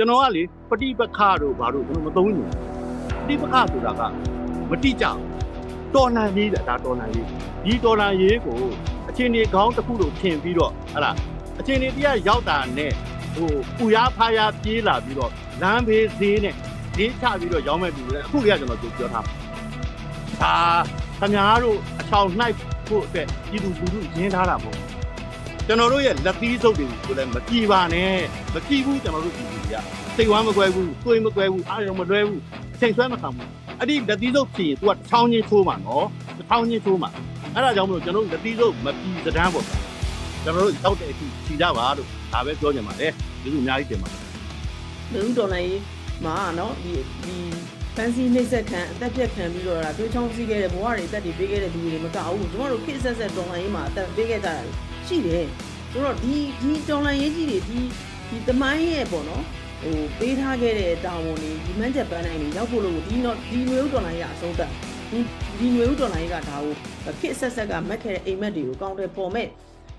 จะน้อยเลยปฏิบัติข้ารู้บารู้มันต้องอยู่ปฏิบัติข้าสุดละกันไม่ตีจับตัวนายีแหละตัวนายียี่ตัวนายีกูเช่นนี้เขาจะพูดถึงเทียนพี่ด้วยอะไรเช่นนี้ที่ยาวตาเนี่ยกูอุยาพายาจีลาพี่ด้วยน้ำเพสีเนี่ยดีชาพี่ด้วยยาวไม่พี่เลยผู้เรียนจะมาดูเกี่ยวทำทำอย่างนั้นรู้ชาวไร่พวกแต่ยี่ดูดูเช่นท่าละผมจะนอนรู้อย่างลักที่สุดดีกูเลยมาจีบ้านเนี่ยมาจีบูจะนอนรู้ดีอ่ะตีวันมาเกวียตัวมาเกวียอะไรมาเกวียเช่นช่วยมาทำอันนี้เด็กที่สุดสี่ตัวเท่านี้ชูมันเนาะเท่านี้ชูมันอะไรอย่างเงี้ยจะรู้เด็กที่สุดมันปีจะได้หมดจะรู้เท่าแต่ที่ได้ว่าดูถ้าเป็นตัวอย่างมันเนี่ยจะดูง่ายขึ้นมั้ยเรื่องตัวไหนมาเนาะดีฟังซีนี่สักครั้งแต่เพียงครั้งเดียวละด้วยช่องซีเกอร์บัวอะไรแต่ดีเบเกอร์ดูเลยมันก็เอาจมูกเราคิดสักตรงไหนมาแต่เบเกอร์ได้สิเด้ตรงที่ตรงไหนสิเด้ที่ทำไมเอ๋บ่เนาะโอ้ไปทางเกเรดาวนี่ดิมันจะเป็นอะไรนี่ยาวปุ๊บเลยดีหน่วยอุดรไหนอะสงสัยดีหน่วยอุดรไหนก็ดาวแต่คิดสักสักกันไม่แค่เอ็มไม่ดีก็ได้พอไหม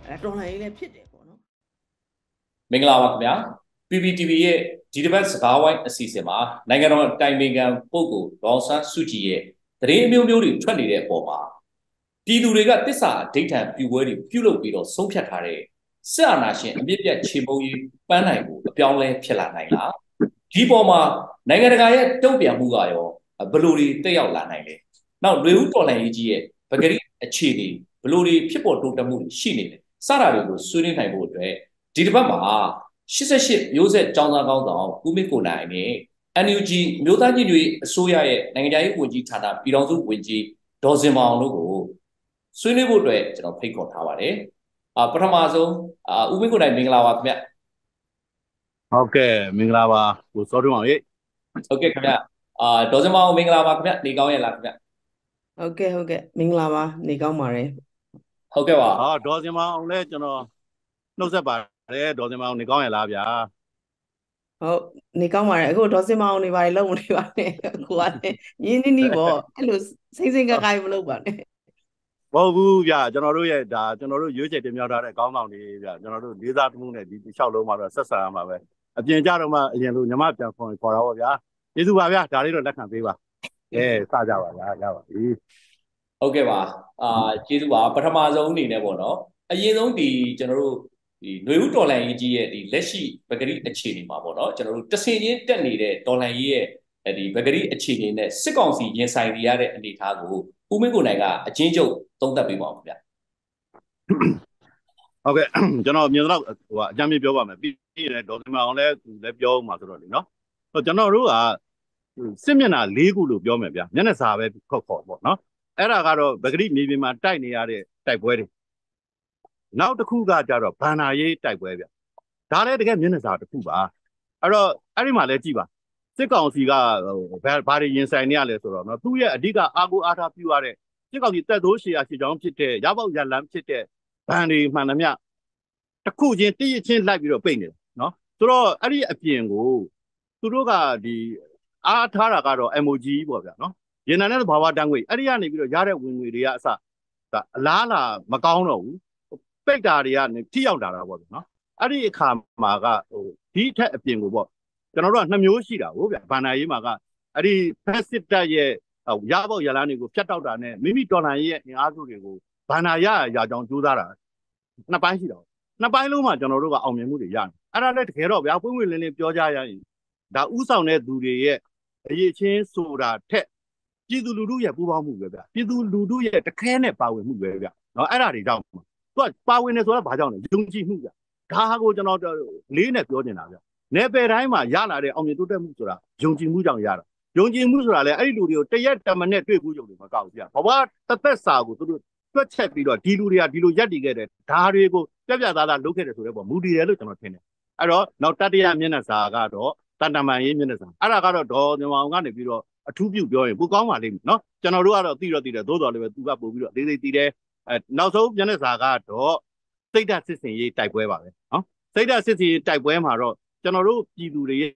แต่ตรงไหนเลยผิดเลยพอเนาะมิงลาวะครับเนี่ย PVTV เย่ดีดีแบบสกาวไว้สี่สิบมาในการนั้นไทม์มิงกันปุ๊บกูร้องสั่งสุจิเย่แต่เรื่องมีดิชั่นนี่เลยพอมาที่ดูเรื่องที่สามที่ทำพิวเวอร์ดิพิวโลปีโดส่งเช็คทารีเสียนาเช่นมีเพียงเชื่อมโยงไปไหนกูเปลี่ยนเลยเปลี่ยนไหนล่ะที่พอมาในการกายต้องเปลี่ยนหัวกันอยู่บลูรีเตี้ยล่ะไหนเลยนั่นเรื่องตัวไหนจีเอ๋ปกติเชื่อดีบลูรีพิบอดูดมูลชีนี่สาระเรื่องสุนินไหนหมดเลยที่ที่พอมาชิเซชิยูเซจังจังกังจังกูไม่กูไหนเนี่ย NUG มีตั้งยี่ด้วยสุยาเอ๋ในการกูจีชาดาปีรองสุกูจีดอซิมองลูกกูสุนินหมดเลยจะต้องพิจารณาว่าเลยปฐมอาโซอุบิกุนัยมิงลาวะครับเนี่ยโอเคมิงลาวะกูสอดมาเลยโอเคครับเนี่ยโดยเฉพาะมิงลาวะครับเนี่ยนี่ก้าวยังรักเนี่ยโอเคโอเคมิงลาวะนี่ก้าวมาเลยโอเควะโดยเฉพาะเอาเลยจนนึกเสียไปเลยโดยเฉพาะนี่ก้าวยังรักอย่าโอ้นี่ก้าวมาเลยกูโดยเฉพาะนี่ไปแล้วมึงนี่ไปเนี่ยกูว่าเนี่ยนี่บ่ไอ้ลูกสิ่งๆก็ใครไม่รู้บ่เนี่ยบ่ฮู้ဗျာကျွန်တော်တို့ရဲ့ဒါကျွန်တော်တို့ရွေးချယ်တင်မြှောက်ထားတဲ့ကောင်းဆောင်တွေဗျာကျွန်တော်တို့လေးစားမှုနဲ့ဒီလျှောက်လုံးမှာတော့ဆက်ဆံရမှာပဲအပြင်ကြတော့မှအရင်လိုညီမပြန်ခေါ်တာပေါ့ဗျာကျေးဇူးပါဗျာဒါလေးတော့လက်ခံပေးပါစကြပါဗျာရပါပြီဟုတ်ကဲ့ပါကျေးဇူးပါပထမဆုံးအနေနဲ့ပေါ့နော်အရင်ဆုံးဒီကျွန်တော်တို့ဒီຫນွေဦးဒေါ်လာရေးကြီးရဲ့ဒီလက်ရှိပကတိအခြေအနေမှာပေါ့နော်ကျွန်တော်တို့တဆင်ချင်းတက်နေတဲ့ဒေါ်လာရေးရဲ့ဒီပကတိအခြေအနေနဲ့စစ်ကောင်စီရင်ဆိုင်နေရတဲ့အနေအထားကိုဦးမင်းကိုနိုင်ကအချင်းချုပ်သုံးသပ်ပေးပါဦးခင်ဗျ။ဟုတ်ကဲ့ကျွန်တော်မြင်တော့ဟိုအကြမ်းပြောပါမယ်ပြီးရင်ဒေါ်စင်မအောင်လည်းသူလည်းပြောမှာဆိုတော့လေနော်။ဟိုကျွန်တော်တို့ကစစ်မျက်နှာ၄ခုလို့ပြောမယ်ဗျာမျက်နှာစာပဲခေါ်ပေါ့နော်။အဲ့ဒါကတော့ပဂရိမြေပြင်မှာတိုက်နေရတဲ့တိုက်ပွဲတွေ။နောက်တစ်ခုကကြတော့ဘန္နာရေးတိုက်ပွဲဗျာ။ဒါလည်းတကယ်မျက်နှာစာတစ်ခုပါ။အဲ့တော့အဲ့ဒီမှာလည်းကြည့်ပါစစ်ကောင်စီကဘာတွေရင်ဆိုင်နေရလဲဆိုတော့နော်သူ့ရဲ့အဓိကအာကိုအားထားပြုရတဲ့စစ်ကောင်စီတက်သိုးရှည်ရာရှည်ကြောင်းဖြစ်တဲ့ရပေါက်ရလမ်းဖြစ်တဲ့ဗန်တွေမှန်သမျှတစ်ခုချင်းတည့်ရချင်းလိုက်ပြီးတော့ပိတ်နေတယ်နော်ဆိုတော့အဲ့ဒီအပြင်ကိုသူတို့ကဒီအားထားတာကတော့ MOG ပေါ့ဗျာနော်ရန်နံနဲ့ဘာဝတန်းငွေအဲ့ဒီကနေပြီးတော့ရတဲ့ဝင်ငွေတွေကအစအလားလာမကောင်းတော့ဘူးပိတ်တာတွေကနေထိရောက်လာတာပေါ့ဗျာနော်အဲ့ဒီအခါမှာကဟိုဒီထက်အပြင်ကိုပေါ့ကျွန်တော်တို့က2မျိုးရှိတာဟုတ်ဗျာဘန္နာရေးမှာကအဲ့ဒီဖက်စစ်တပ်ရဲ့ရပေါက်ရလန်းတွေကိုဖြတ်တောက်တာနဲ့မိမိဒေါ်လာရဲ့အင်အားစုတွေကိုဘန္နာရရာကြောင်ကျိုးစားတာနှစ်ပိုင်းရှိတာနှစ်ပိုင်းလုံးမှာကျွန်တော်တို့ကအောင်မြင်မှုတွေရတယ်အဲ့ဒါလည်းတကယ်တော့ဗျာပွင့်ပွင့်လင်းလင်းပြောကြရရင်ဒါဥဆောင်တဲ့သူတွေရဲ့အရေးချင်းဆိုတာထက်ပြည်သူလူထုရဲ့ပူးပေါင်းမှုပဲဗျာပြည်သူလူထုရဲ့တခဲနဲ့ပါဝင်မှုပဲဗျာနော်အဲ့ဒါတွေကြောင့်သူကပါဝင်နေဆိုတာဘာကြောင့်လဲယုံကြည်မှုဗျာဒါဟာကိုကျွန်တော်လေးနဲ့ပြောနေတာဗျာในเปรายมาย่าหลาเรื่องเอาเงินตัวเต็มมุกสุดะยงจิงมุกจังย่าละยงจิงมุกสุดะเลยไอ้ดูเดียวแต่ยัดแต่มันเนี่ยด้วยกูยงเดียวมาเก่าเสียเพราะว่าตั้งแต่สาวกูตัวเช็ดปีด้วยดีลูยัดดีแกเลยทารีกูเจ้าเจ้าตาลูกแกเลยสุดเลยบอกมูดีเลยจังหวัดเทนเนี่ยไอ้เราหน้าตาดีอ่ะมีนักสาวก็เราตาดำมาเยี่ยมมีนักสาวอะไรก็เราโดนมาเอางานเนี่ยปีเราทุบยุบย้อยผู้กองมาเลยเนาะจังเรารู้ว่าเราตีเราตีเลยโดนเราเลยตัวแบบปีเราตีเลยหน้าสาวมีนักสาวก็เราสิ่งใดสิ่งหนึ่งที่ใจป่วยบ้างเลยเนาะสิ่งใดสิ่งหนึ่งใจป่วยมาเราကျွန်တော်တို့ပြည်သူတွေရဲ့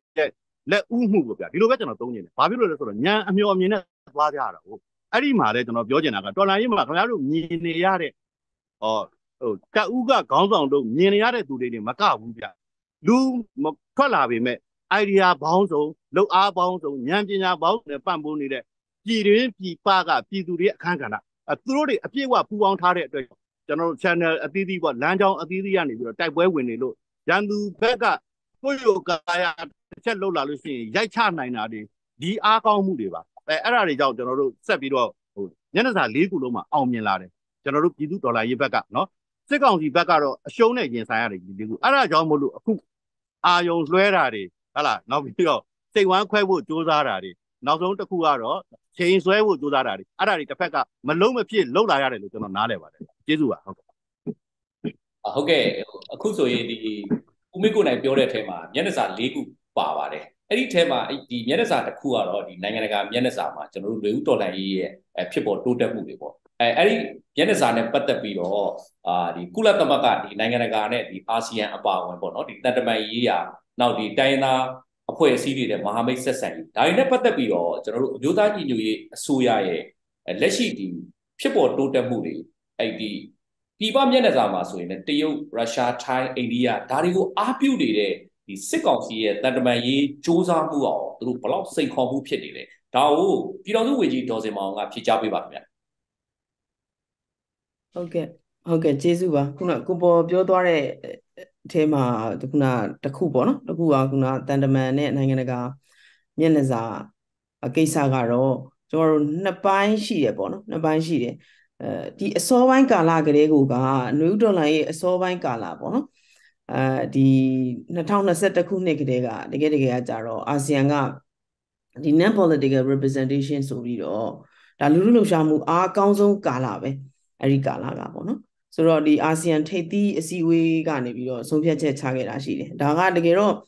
လက်ဦးမှုပေါ့ဗျာဒီလိုပဲကျွန်တော်သုံးနေတယ်ဘာဖြစ်လို့လဲဆိုတော့ညံအမျိုးအမြင်နဲ့သွားကြရတာဟုတ်အဲ့ဒီမှာလဲကျွန်တော်ပြောချင်တာကတော်လိုင်းရေးမှာခင်ဗျားတို့မြင်နေရတဲ့ဟိုတပ်ဦးကခေါင်းဆောင်တို့မြင်နေရတဲ့သူတွေမကဘူးဗျာလူထွက်လာပေမဲ့ idea 包容，老阿包容，年纪人包容，办不呢的，一人比八个，比多的看看啦。啊，多的别话不往差的，对。像那现在啊，弟弟个南昌啊，弟弟样的，比如带外文的路，像都别个所有个呀，这老来了是一差奶奶的，离阿高木的吧？哎，阿拉的叫像那都设备了，人家啥内裤了嘛，奥面拉的，像那都比多多来一百个，喏。 这个是别个咯，小呢件啥样的？你讲，阿拉讲么路，苦，阿用软啥的，阿拉那比较，台湾快步做啥啥的，那种的苦阿咯，轻软步做啥啥的，阿拉哩这别个，么老么偏老来啥的，就那拿来吧的，记住啊。啊，好个，苦所以的，我们国内表来听嘛，伢那啥内裤扒吧的，哎，你听嘛，伊伢那啥的苦阿咯，伊那个那个伢那啥嘛，就那内裤多来伊，哎，皮包多得木的包。 Ari jenis ane betul biro, di kulat tempat di negara-negara di ASEAN apa orang bono di tempat iya, nau di China apa esiri deh, mahamai sesai. China betul biro, jenaru jutaan ini suya ye, lesi di, siapa tu temui, di tiba jenis sama suye, teu Russia, China, India, dari ku apiu deh, di sekongsi tempat iya juzang buat, terus pelak sekong buat deh, tahu, bila tu wujud dosa makan pijapi banyak. 好嘅，结束啊！咁啊，嗰個比較多嘅題目，咁啊，特酷噃，喏，特酷啊，咁啊，但係咪呢？係嗰個咩嚟㗎？啊，幾時㗎咯？就係呢班事嘅噃，喏，呢班事嘅，啲所謂嘅啦嘅嘢嘅㗎，內度嚟所謂嘅啦噃，喏，啲呢頭呢些特酷呢嘅嘢㗎，呢個嘅嘢就係阿斯亞嘅啲呢 political representation 所以咯，但係老老實實啊，講真嘅啦喂。 Ari kalah kapo, no. So di ASEAN tadi siwi kan ni biro, Soviet je cakap rasih le. Dah kan dekero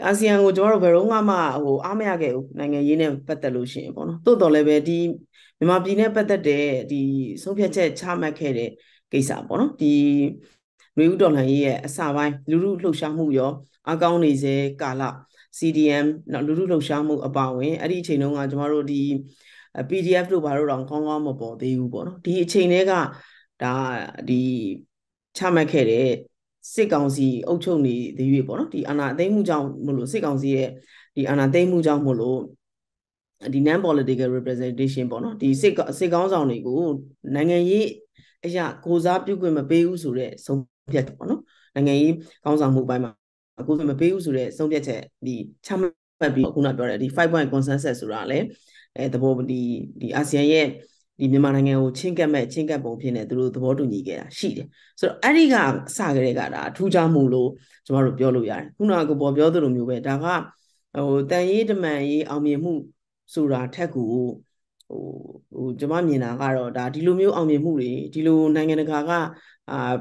ASEAN itu jor berunga mah, oh ame aje, nangai ini petalusi, no. Tu dole beri, memang ini petade di Soviet je cakap macam ni, kisah, no. Di lalu dole ini sahway, lalu lusamu yo, agak ni je kalah CDM, lalu lusamu apa we, ari cenderung aja malu di. PDF tu baru orang kongam apa tahu bono. Di China kan dah di cama kere sekongsi ucap ni tahu bono. Di anak temu jauh mulu sekongsi di anak temu jauh mulu di nampol dega representation bono. Di sekongsi ni ku nangai aja kozab juga membayu sura sompiat bono. Nangai kongsi mubai mah aku membayu sura sompiat di cama biar aku nak berada di 5 point konsensus sura le. Tapi di ASEAN ye di mana yang cengkam boleh ni terus terbawa tu ni ke, sih. So, hari kan sahaja kan, tu jam mulu cuma rupiah luar. Kuna aku bawa biar tu rupiah. Tapi, tapi itu mai amimu surat aku, cuma mina kalau dah dilu miu amimu ni, dilu nangen kagak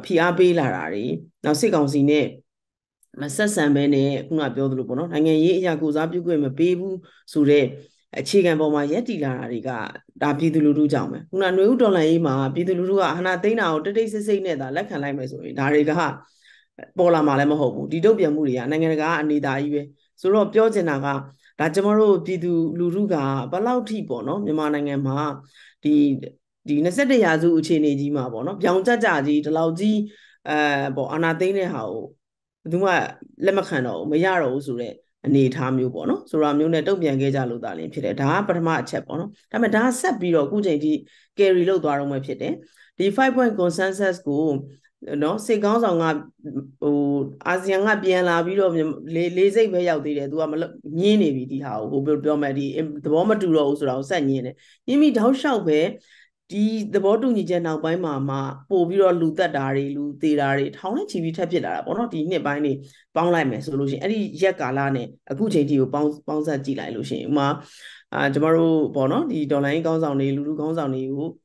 PRB larari. Nasi kongsi ni. Masa sampai ni kuna biar tu rupiah. Nangen ye yang aku zapi aku membayu surat. Cik kan bawa macam ni lah hari kan, dah pergi dulu jauh me. Kuna new doll lagi mah, pergi dulu kan, hana tina out dari sesi ni dah lekang lagi macam ni. Hari kan, bola malam mahu, di dua jam mula, nangen kan ni dah ibu. Suruh pergi je naga, dah cuma ro pergi dulu kan, balau tipu no, memang nangen mah di nasi deh aja uci ni ji mah bono, jauh jauh ji, terlalu ji, bawa hana tina hau, tu mah lemak hana, macam ro suruh. Ni tham you bono, suram you ni tu biangai jalur dalih. Pira dah pertama aceh bono, tapi dah sebiro aku jadi carry lo dua orang pira. Di 5 point consensus ku, no sekarang sangat ASEAN sangat biarlah biro lezai bayar tu dia tu, malah ni ni biri hau, bawah matu lo suram saya ni ni. Ini dah usah be di bawah tu ni je nak buy mama, biro luda dari luda dari, tahu ni ciri ciri dah bono di ni buy ni. 帮来没收路线，哎，你一家啦呢，啊，古前提有帮啥子来路线嘛？啊，这么罗包喏，你当然讲上你，路讲上你有，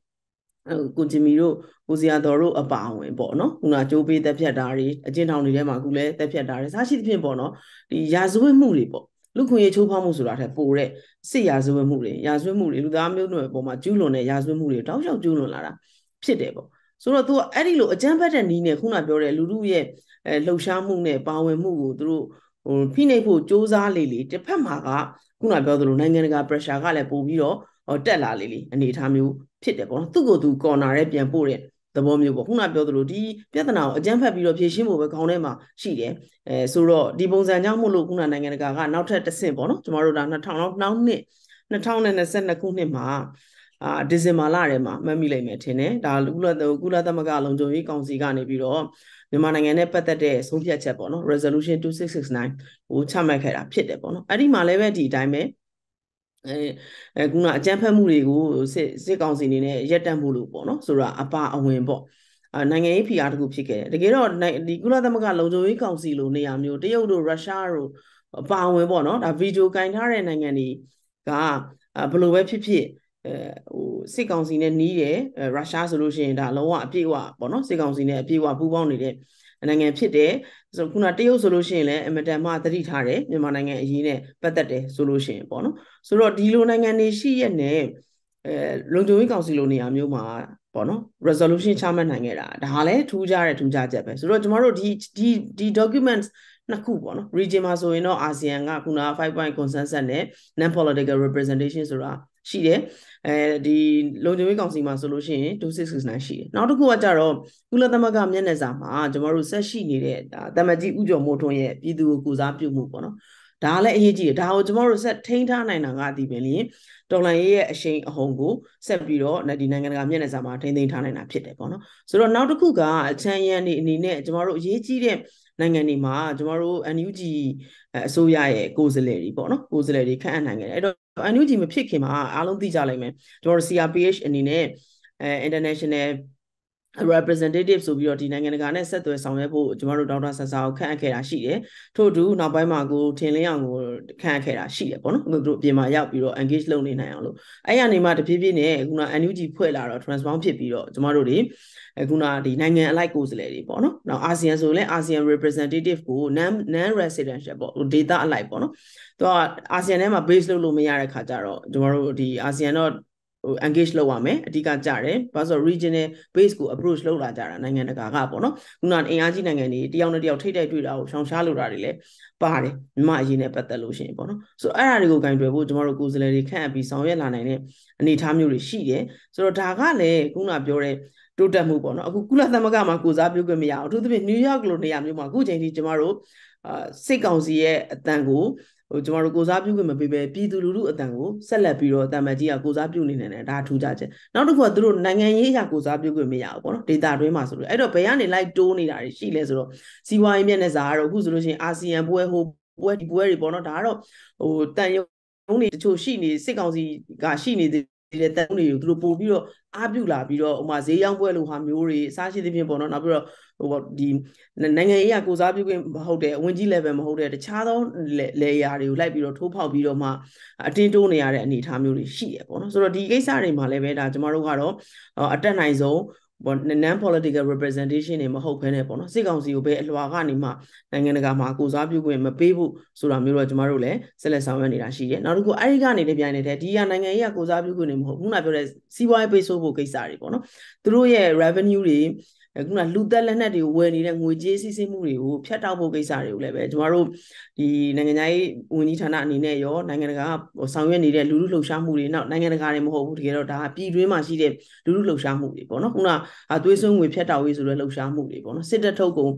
古前面罗，古时啊，到罗啊八万包喏，我那周边在偏大哩，啊，经常你来嘛，过来在偏大哩，啥事偏包喏，你也是会木哩包，你看伊抽泡沫出来才包嘞，谁也是会木哩，也是会木哩，你当没有那包嘛，九龙呢也是会木哩，多少九龙来啦，偏得包，所以说，哎，你罗真反正你呢，可能表嘞，路也。 Lausamu ne, pahamu itu, pini pun jauh lili. Cepat makan, kuna berdoa nangen kita percaya le pubiro, telah lili. Ni kami pun tidak pun. Tugu tu kau naik yang boleh. the bomb you won't have built Rudi, Piatana, a jump up your Pishimo, a conema, she, Suro, Dibons and Yamulukuna Nanganaga, now try to simple, tomorrow down a town of now ne, the town and a send a kunema, Disimalarema, Mamile Metene, Gula the Magalon, Jovi, Consigani Bureau, the Manangana Patate, Sophia Chapono, Resolution 2669, Utamaka, Pietapono, Adima Levati, Dime. Guna jump Murigo, sick on Sine, yet a Mulubono, Sura, a pa a wimbo. A Nangan APR go picket. The Gero, the Gula the Magalo, the Council, Niamu, Deodo, Rasharu, a pa wimbono, a video kind her and Nangani, Ga, a blue webpip, sick on Sine, Nide, Rasha solution, that Loa, Piwa, Bono, sick on Sine, Piwa, who wanted it. And again, Pite, so Kunateo solution, and Madame Matritare, the Mananga, Patate solution, Bono. So Lord Dilunangani, she and name Lundoing Councilonia, Muma, Bono, resolution chairman Hangera, the Hale, two jar at two jar Japan. So tomorrow, the documents Nakubono, Regime Asoino, Asianga, Kuna, 5 point consensus, and non political representations are she there. The Londoning Council solution 2669 she. Now to go at Jaro, Gula the Magam Yenezama, Jamaru says she needed Damaji Ujo Motoye, Pidu Kuzapu Mupono. Dale Hiji, Dao Jamaru said Tainta Nanagati Beni, Dolaye, Shane Hongo, Sepiro, Nadinangam Yenezama, Taintan and Apitepono. So now to Kuga, Chayan in the tomorrow Yeti, Nanganima, tomorrow and Uji Soyae, Gozalady Bono, Gozalady can hang it. I knew him pick him. I don't think CRPH and in international representatives of your Dinangana said to some people tomorrow. Dollars as our can't get a sheet. To do now by Margo, Telian or can't get a sheet upon the group. Be my out bureau and get lonely now. I am in my PVN, Guna and UG Puella or Transbound Pipiro tomorrow day. Guna the Nangan like goes lady Bono. Now ASEAN Sole, ASEAN representative go non residential data like Bono. Thought ASEAN a base low Lumiara Cajaro. Tomorrow the ASEAN. Engage Lowame, Diga Jare, Bazo regional base school approach Lola Jara, Nanganapono, not Angi Nangani, the only outdated without Shanshalu Radile, Bari, Majine Patalucian Bono. So I go going to a wood tomorrow goes lady can't be some and anytime you recede. So Tagale, Guna Bure, Dota Mubono, Gula the Magama goes up, you go me out to the New York Lunia, Maguji tomorrow, 6 hours a tango. Tomorrow goes up, you can be Pidulu Tango, Salapiro, Damadia goes up in and are two judges. Now to go through Nangaya goes up, you go me out, did that remaster. I don't pay any like Tony, she lesser. See why Menazaro, who's losing ASEAN, Bueho, Bueri Bonotaro, or Tanyo only to she needs 6 hours, Gashini, the Tango, Drupobio, Abdullah, Biro, Mazayan, Buelu Hamuri, Sashi the Bonabro. What the Nangaya goes up, you can hold it when you level hold it. The child lay are you like your two power below ma attentonia and need time you receive. So the case are in Maleveda tomorrow, a ten iso, but non political representation in Mahopene Bono. 6 hours you pay Luaganima, Nanganagama goes up, you go in a people, Suramura tomorrow, Celestamani Rashi. Now go Arigani behind it. Dia Nangaya goes up, you go in Hopuna, see why pay so okay, sorry, Bono. Through a revenue. Luther Lenadi, when he and with JC Muri, who Piatabo Gesari, Levaro, the Nanganai, Unitana Nineo, Nanganaga, or somewhere near Lulu Shamuri, not Nanganagarim, who would get out a happy dream as she did Lulu Shamuri, Bonacuna, at Wison with Piataw is Lulu Shamuri, Bona, said the Togo.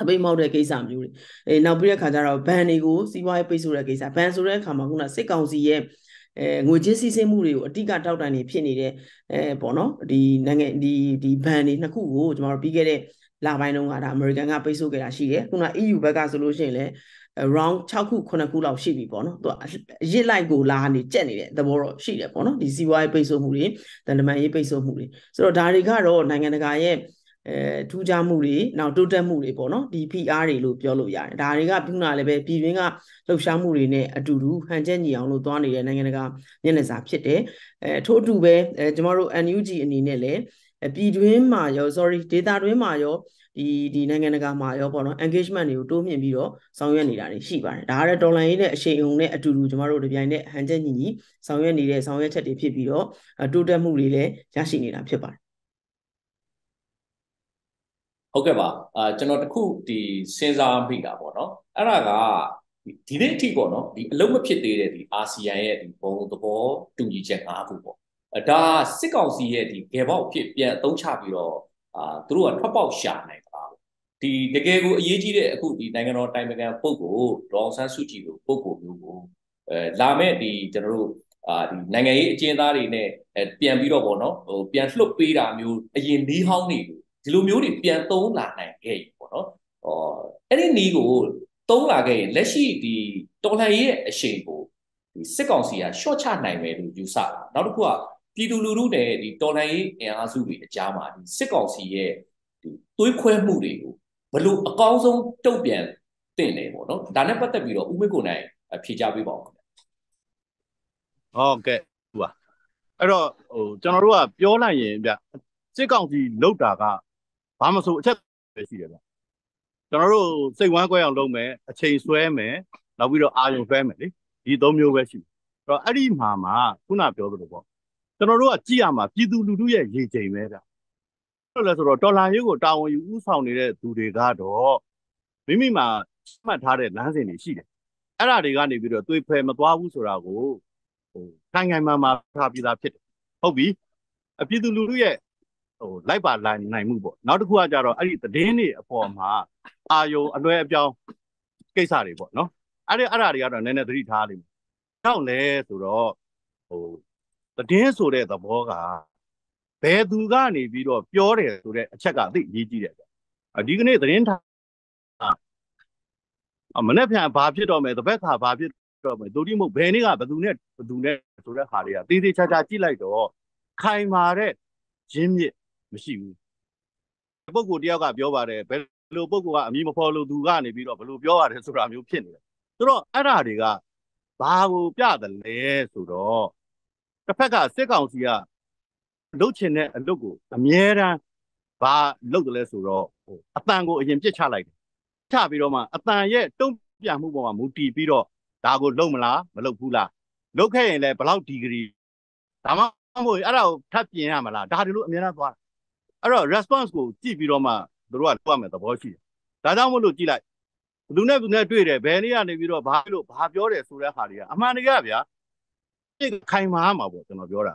Abey mau de case am you. Now Bria Cadara, Banigo, see why Pesura case, a Pansura, Kamaguna, 6 hours a year. Jesse Semuri, a ticket out and a penny, Bono, the band in Naku, tomorrow Pigade, Lavino, American Apeso Gerashi, Kuna EU Baga solution, around Chaku Konakula of Shibi Bono, she like go Lani, Jenny, the war of Shida Bono, the CY Peso Muri, then the May Peso Muri. So Darigaro, Nanganagaye. Two jamuri, now two jamuri bono, DPR loop yolo yard. Dariga Puna lebe, Pivinga, Loshamuri ne, a duru, and Jenny on Lutoni and Nanaga, Yenesa Pite, Totube, tomorrow and Uji and Ninele, a Pidwim Mayo, sorry, Tita Mayo, the Nanganaga Mayo bono, engagement you told me a video, Sanguanidari, Shiba, Dara Dolan in a shay only a duru tomorrow to be in it, and Jenny, Sanguanidare, Sanguanidare Pipio, a two jamuri, Jashinida Pipa. Okay, ba. Janataku the Cesar Biga Bono, Araga, did it Tibono, the Lumapit, the RCI, the Bondo, Tungi Janabu. A da sick of the gave out Pipia, don't chap you all, သူတို့ကထွက်ပေါက်ရှာနိုင်ပါဘူးဒီတကယ်ကိုအရေးကြီးတဲ့အခုဒီနိုင်ငံတော်တိုင်ပင်ခံပုဂ္ဂိုလ်ဒေါက်တာဆန်းစုကြည်ကိုပုဂ္ဂိုလ်မျိုးကိုလာမဲ့ဒီကျွန်တော်တို့ဒီနိုင်ငံရေးအကျဉ်းသားတွေနဲ့ပြန်ပြီးတော့ပေါ့နော်ဟိုပြန်လှုပ်ပေးတာမျိုးအရင်နီးဟောင်းနေဒီလိုမျိုးတွေပြန်သုံးလာနိုင်ခဲ့ပြီပေါ့နော်အဲ့ဒီနီးကိုသုံးလာခဲ့ရင်လက်ရှိဒီတော်လှန်ရေးရဲ့အရှိန်ကိုဒီစစ်ကောင်စီကရှော့ချနိုင်မယ်လို့ယူဆတာနောက်တစ်ခုကပြည်သူလူထုနဲ့ဒီတော်လှန်ရေးအင်အားစုတွေအကြားမှာဒီစစ်ကောင်စီရဲ့ဒီသွေးခွဲမှုတွေကိုဘလို့အကောင်းဆုံးတုံ့ပြန်သင့်တယ်ပေါ့နော်ဒါနဲ့ပတ်သက်ပြီးတော့ဦးမင်းကိုနိုင်ဖြေကြားပေးပါဦးဟုတ်ကဲ့ဟုတ်ပါအဲ့တော့ဟိုကျွန်တော်တို့ကပြောလိုက်ရင်ဗျစစ်ကောင်စီလောက်တာကဘာမဆိုအချက်ပဲရှိတယ်ဗျကျွန်တော်တို့စိတ်ဝမ်းကွဲအောင်လုပ်မယ်အချိန်ဆွဲမယ်နောက်ပြီးတော့အာရုံဆွဲမယ်လေဒီသုံးမျိုးပဲရှိတယ်အဲ့တော့အဲ့ဒီမှာခုနပြောသလိုပေါ့ကျွန်တော်တို့ကကြည့်ရမှာပြည်သူလူထုရဲ့ရေချိန်ပဲဗျဟုတ်လဲဆိုတော့ဒေါ်လာရေးကိုတာဝန်ယူဦးဆောင်နေတဲ့သူတွေကတော့မိမိမှာမှတ်ထားတဲ့လမ်းစဉ်တွေရှိတယ်အဲ့ဒါတွေကနေပြီးတော့သွေးဖယ်မသွားဘူးဆိုတာကိုတိုင်းတိုင်းမှာထားပြတာဖြစ်တယ်ဟုတ်ပြီအပြည်သူလူထုရဲ့ဟိုလိုက်ပါလိုက်နိုင်မှုပေါ့နောက်တစ်ခုကကြတော့အဲ့ဒီသတင်းတွေအပေါ်မှာအာယုံအလွဲအပြောင်းကိစ္စတွေပေါ့နော်အဲ့ဒါတွေကတော့နည်းနည်းသတိထားလိမ့်မယ်နောက်လဲဆိုတော့ဟိုသတင်းဆိုတဲ့သဘောကဘယ်သူကနေပြီးတော့ပြောတယ်ဆိုတဲ့အချက်ကအသိအရေးကြီးတယ်ဒီကနေ့သတင်းထားမနေ့ပြန်ဘာဖြစ်တော့မယ်တပတ်ခါဘာဖြစ်တော့မယ်တို့ဒီမဟုတ်ဘယ်နေ့ကဘယ်သူနဲ့ဆိုတဲ့ဟာတွေကသေးသေးချာချာကြည့်လိုက်တော့ခိုင်မာတဲ့ရင်းမြစ်မရှိဘူးပုဂ္ဂိုလ်တယောက်ကပြောပါတယ်ဘယ်လိုပုဂ္ဂိုလ်ကအမည်မဖော်လို့သူကနေပြီးတော့ဘယ်လိုပြောရတယ်ဆိုတာမျိုးဖြစ်နေတယ်ဆိုတော့အဲ့ဓာတွေကဘာကိုပြတယ်လဲဆိုတော့တစ်ဖက်ကစစ်ကောင်စီကလုပ်ချင်တဲ့အလုပ်ကိုအမြဲတမ်းဘာလုပ်တယ်လဲဆိုတော့အတန်ကိုအရင်ပြစ်ချလိုက်တယ်ချပြီးတော့မှအတန်ရဲ့တုံ့ပြန်မှုပေါ်မှာမူတည်ပြီးတော့ဒါကိုလုံမလားမလုံဘူးလားလုံခဲ့ရင်လည်းဘလောက်ဒီဂရီဒါမှမဟုတ်အဲ့ဒါကိုထပ်ပြင်ရမလားဒါဒီလိုအများနဲ့သွားတာအဲ့တော့ response ကိုကြည့်ပြီးတော့မှတို့ကလုပ်ရမယ်သဘောရှိတယ်ဒါကြောင့်မို့လို့ကြည့်လိုက်ဘယ်သူနဲ့တွေ့တယ်ဘယ်နေ့ကနေပြီးတော့ဘာပြောတယ်ဆိုတဲ့ဟာတွေကအမှန်တကယ်ဗျာခိုင်မာမှာပေါ့ကျွန်တော်ပြောတာ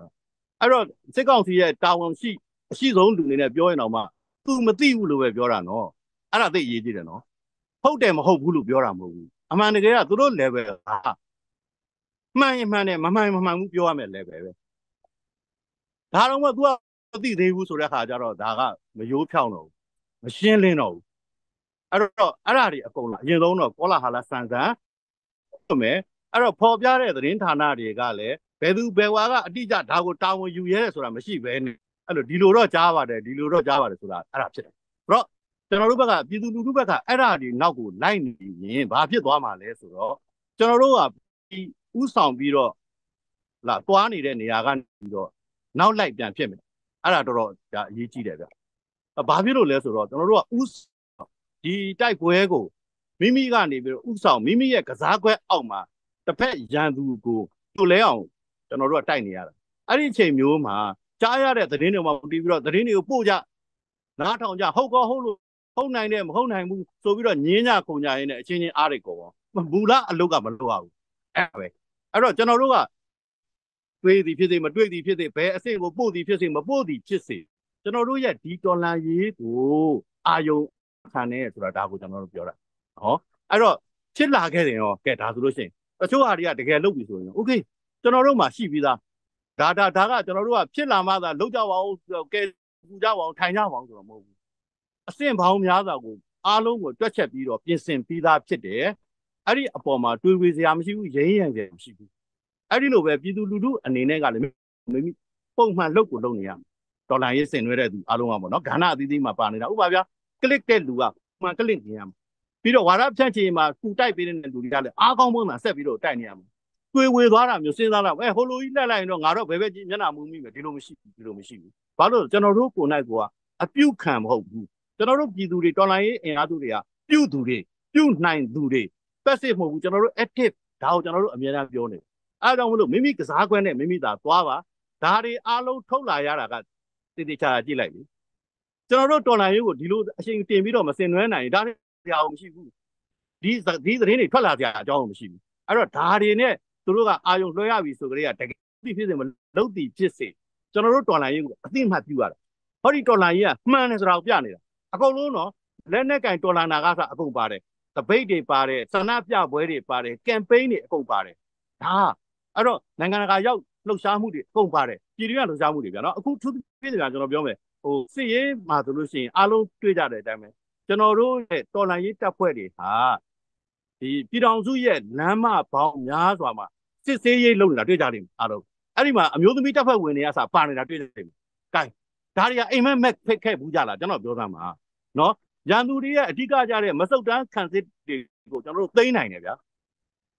အဲ့တော့စစ်ကောင်စီရဲ့တာဝန်ရှိအရှိဆုံးလူအနေနဲ့ပြောရင်တော့မှသူမသိဘူးလို့ပဲပြောတာနော်အဲ့ဒါသိရေးကြည့်တယ်နော်ဟုတ်တယ်မဟုတ်ဘူးလို့ပြောတာမဟုတ်ဘူးအမှန်တကယ်ကသူတို့ level ကမှန်ရင်မှန်တယ်မမှန်ဘူးပြောရမယ် level ပဲဒါတော့မှ तू ကမသိသေးဘူးဆိုတဲ့ခါကျတော့ဒါကမရိုးဖြောင်းတော့ဘူးမရှင်းလင်းတော့ဘူးအဲ့တော့အဲ့ဒါတွေအကုန်လုံးအရင်ဆုံးတော့ကောလာဟာလာဆန်ဆန်ဟုတ်မယ်အဲ့တော့ပေါ်ပြတဲ့သတင်းဌာနတွေကလည်းဘယ်သူဘယ်ဝါကအတိအကျဒါကိုတာဝန်ယူရဲဆိုတာမရှိဘဲနဲ့အဲ့လိုဒီလိုတော့ကြားပါတယ်ဆိုတာအဲ့ဒါဖြစ်တယ်ဆိုတော့ကျွန်တော်တို့ဘက်ကပြည်သူလူထုဘက်ကအဲ့ဒါတွေနောက်ကိုလိုက်နေရင်ဘာဖြစ်သွားမှာလဲဆိုတော့ကျွန်တော်တို့ကဥဆောင်ပြီးတော့လာတွားနေတဲ့နေရာကနေပြီးတော့နောက်လိုက်ပြန်ဖြစ်မယ်အဲ့ဒါတော့အရေးကြီးတယ်ဗျဘာဖြစ်လို့လဲဆိုတော့ကျွန်တော်တို့ကဒီတိုက်ပွဲကိုမိမိကနေပြီးတော့ဥဆောင်မိမိရဲ့ကစားကွက်အောက်မှာတစ်ဖက်ရန်သူကိုသူလဲအောင်ကျွန်တော်တို့ကတိုက်နေရတာအဲ့ဒီအချိန်မျိုးမှာကြားရတဲ့သတင်းတွေမှာတီးပြီးတော့သတင်းတွေကိုပို့ကြနားထောင်ကြဟုတ်ကောဟုတ်လို့ဟုတ်နိုင်တယ်မဟုတ်နိုင်ဘူးဆိုပြီးတော့ညင်းညခုန်ကြရင်းနဲ့အချင်းချင်းအားတွေကောမူလအလုပ်ကမလုပ်ရဘူးအဲ့ဒါပဲအဲ့တော့ကျွန်တော်တို့ကတွေးသည်ဖြစ်စေမတွေးသည်ဖြစ်စေဘယ်အဆင့်ကိုပို့သည်ဖြစ်စေမပို့သည်ဖြစ်စေကျွန်တော်တို့ရဲ့ဒီတော်လှန်ရေးကိုအာယုံခံနေရဆိုတာဒါကိုကျွန်တော်တို့ပြောတာဟောအဲ့တော့ချစ်လာခဲ့တယ်ရောကဲဒါဆိုလို့ရှိရင်တချို့ဟာတွေကတကယ်လုပ်ပြီဆိုရင် okay ကျွန်တော်တို့မှာရှိပြီးသားဒါကကျွန်တော်တို့ကဖြစ်လာမှသာလုပ်ကြပါဦးကဲပူကြပါဦးထိုင်ကြပါဦးဆိုတော့မဟုတ်ဘူးအဆင့်ပေါင်းများစွာကိုအားလုံးကိုတွက်ချက်ပြီးတော့ပြင်ဆင်ပြီးသားဖြစ်တယ်အဲ့ဒီအပေါ်မှာတွေးဝေစရာမရှိဘူးရိမ့်ရန်စရာမရှိဘူးအဲ့ဒီလိုပဲပြည်သူလူထုအနေနဲ့ကလည်းမိမိပုံမှန်လုပ်ကိုလုပ်နေရမယ်ဒေါ်လာရေးဆင်နွှဲတဲ့သူအားလုံးကပေါ့နော်ကဏ္ဍအသီးသီးမှာပါနေတာဥပမာဗျာ click တဲ့လူကမှန် click နေရမယ်ပြီးတော့ဝါရဖြန့်ချင်မှာကူတိုက်ပေးတဲ့လူတွေကလည်းအားကောင်းပုံမှန်ဆက်ပြီးတော့တိုက်နေရမယ်တွေးဝေသွားတာမျိုးစဉ်းစားတော့ဟိုလိုကြီးလှက်လိုက်ရင်တော့ငါတော့ဘယ်ဘက်ကြီးမျက်နှာမူးမိမယ်ဒီလိုမရှိဘူးဘာလို့ကျွန်တော်တို့ကိုယ်၌ကိုကအပြုခံမဟုတ်ဘူးကျွန်တော်တို့ပြည်သူတွေတော်လှန်ရေးအင်အားစုတွေကပြုသူတွေပြုနိုင်သူတွေ passive မဟုတ်ဘူးကျွန်တော်တို့ active ဒါကိုကျွန်တော်တို့အမြဲတမ်းပြောနေအားကြောင့်မလို့မိမိကစားကွက်နဲ့မိမိသာသွားပါဒါတွေအားလုံးထုတ်လာရတာကတည်တည်ချာချာကြည့်လိုက်ပြီကျွန်တော်တို့တော်လှန်ရေးကိုဒီလိုအချိန်တင်ပြီးတော့မစင်နွှဲနိုင်ဒါတွေတရားမရှိဘူးဒီသတင်းတွေထွက်လာကြအကြောင်းမရှိဘူးအဲ့တော့ဒါတွေနဲ့သူတို့ကအာယုံလွှဲရပြီဆိုကြတဲ့ကတကယ်ဖြစ်စေမလို့တည်ဖြစ်စေကျွန်တော်တို့တော်လှန်ရေးကိုအသိမှတ်ပြုရတာ เขาดีตัวไหนอ่ะมันเนี่ยเราพี่เนี่ยอะก็รู้เนาะเล่นในการตัวไหนนักสักกูไปเลยแต่ไปดีไปเลยสนับยาไปดีไปเลยแคมเปญนี่กูไปเลยถ้าอะเราในงานนักยาวลูกสาวมุดีกูไปเลยจีนลูกสาวมุดีเนาะกูชุดเป็นอย่างจะเราพี่เนี่ยโอ้สิ่งมาตุลุสิอารมณ์ตัวจะได้แต่ไหมจะเรารู้เนี่ยตัวไหนจะไปดีถ้าที่พี่น้องสุยน้ำมาพองยาสวมาสิ่งสิ่งยิ่งลงหนาด้วยใจเลยอารมณ์อันนี้มาอยู่ตรงนี้จะไปวันนี้อาสาปานหนาด้วยใจเลยใช่ถ้าเรื่องไอ้แม่แม่เพ่งแค่บูชาละจะเราพี่เนี่ยมาเนาะยามดูดีอะที่ก็จะเรียนมาสักด้านขันสิเด็กกูจะรู้ตีไหนเนี่ยเปล่า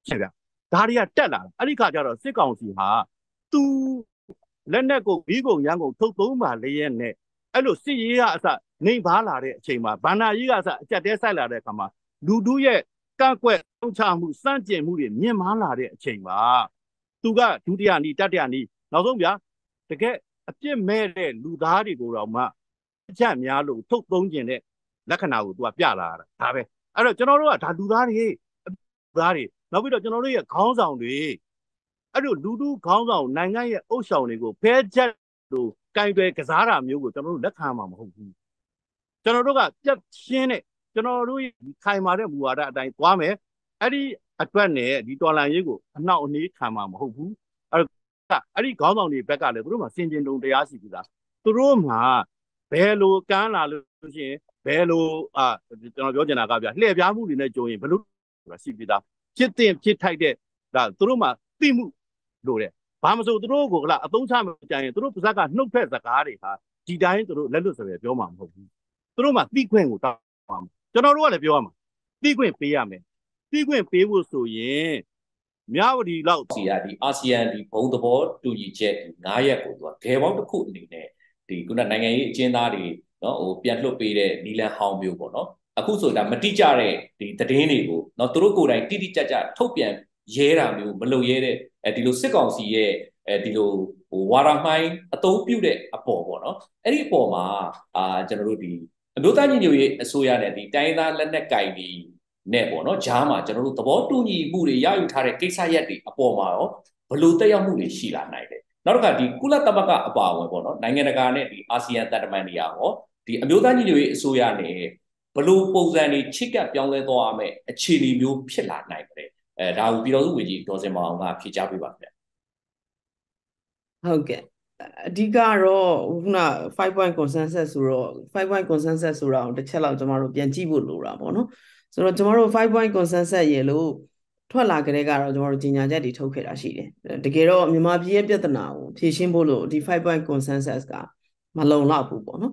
ใช่เปล่าถ้าเรื่องเจ้าละอันนี้ก็จะเราสิ่งของสิฮะตู้เล่นเนี่ยกูบีกูยังกูทุกตัวมาเรียนเนี่ยไอ้ลูกสิ่งยิ่งอาสาในบ้านละเรียนใช่ไหมบ้านยิ่งอาสาจะได้ใส่ละเรียนกันมาดูดูเย่ก็แค่ต้องชาหมู่สร้างเจมูเรียนเมียมาละเรียนใช่ไหมตู้ก็ดูดีอันนี้จัดดีอันนี้เราต้องเปล่าแต่แค่เจ้าแม่เรียนดูด้าดีกูเรามาเจ้ามีลูกทุกตัวเนี่ยลักษณะของตัวพี่ล่ะนะถ้าเป็นอะไรจะเราว่าถ้าดูได้ได้เราไปดูจะเราเรียกข้าวสารดีไอ้ดูดูข้าวสารในง่ายๆอุตส่าห์นี่ก็เพื่อจะดูการเดินกระซ่ารามีก็จะเราเลือกทำมาไม่คุ้มจะเราก็จะเชื่อเนี่ยจะเราดูใครมาเรื่องบัวได้ได้กว่าไหมไอ้ที่อัตวันเนี่ยดีตัวอะไรก็น่าอันนี้ทำมาไม่คุ้มอะไรก็ไอ้ที่ข้าวสารนี่เป็นการเรื่องมาเส้นเงินลงได้ยากสิจ้ะตัวรู้มาเบลูการลาลูสิเบลูจะเราบอกจะนักการเลี้ยบยาบุรีในโจยเบลูเราสิบิดาชิดเต็มชิดไทยเด็ดแต่ตัวรู้มาตีมุดูเลยพามาสู่ตัวรู้ก็ละต้องใช้ใจตัวรู้ภาษาการนุ่งเพื่อสักการ์ดิค่ะจีได้ตัวรู้เล่นรู้เสบียบยามันผมตัวรู้มาตีเกวียนกูตามจะเรารู้อะไรยามันตีเกวียนเปียมันตีเกวียนเปียวุสุยมีอะไรเราเสียดีอาเซียนดีพงศ์ตบตุยเจดีนายกูตัวเทวันตะคุนี่เนี่ยที่กูนั่นไงเจนนาดีเนาะโอ้เปลี่ยนรูปไปเลยนี่แหละฮาวมิวก่อนเนาะอะคุณสุดามาตีจ่าเลยที่ตัดเองนี่กูเนาะตัวกูได้ตีจ่าจ่าทุบเปลี่ยนเยอะรามิวมันเลยเยอะเลยไอ้ที่เราศึกษาสิเยไอ้ที่เราวาระไม่อะตัวพิวเลยอะปอก่อนเนาะไอ้ที่ปอมาจันทร์รู้ดีดูตาจีนอยู่เยอะสุยาเนี่ยที่ใจน่าเล่นเนี่ยไก่ดีเนี่ยก่อนเนาะจามาจันทร์รู้ตัวตัวนี้บุรียาอยู่ทาร์เก็ตสายดีอะปอมาเนาะบลูเตยาบุรีชีลาไหนเลยนอกจากที่กุลาตบะก็บ้าเหมือนกันเนาะในเงินการเนี่ยที่อาเซียนแต่ละมันเนี่ยอ๋อที่อเมริกานี่อยู่เอซูยาเนี่ยบลูปูซานี่ชิคกี้พายเลยตัวเมชิลีมิวพิลาไหนไปเลยดาวพิลาดูวิจิตรจะมองว่าพิจารณาแบบนี้โอเคดีกว่าเราพวกน่ะ 5-point consensus เรา 5-point consensus เราเด็กเชลล์จะมาเราเปลี่ยนจีบุลูเราเนาะส่วนจะมาเรา 5-point consensus เยลูทั่วหลักเรื่องการเราจะมาดูจริงจังดีทุกเรื่องสิเลยแต่เกี่ยวกับมีมาพิจารณาว่าที่ชิมบุโลที่ 5-point consensus ก็มาลงหลักปุ๊บเนาะ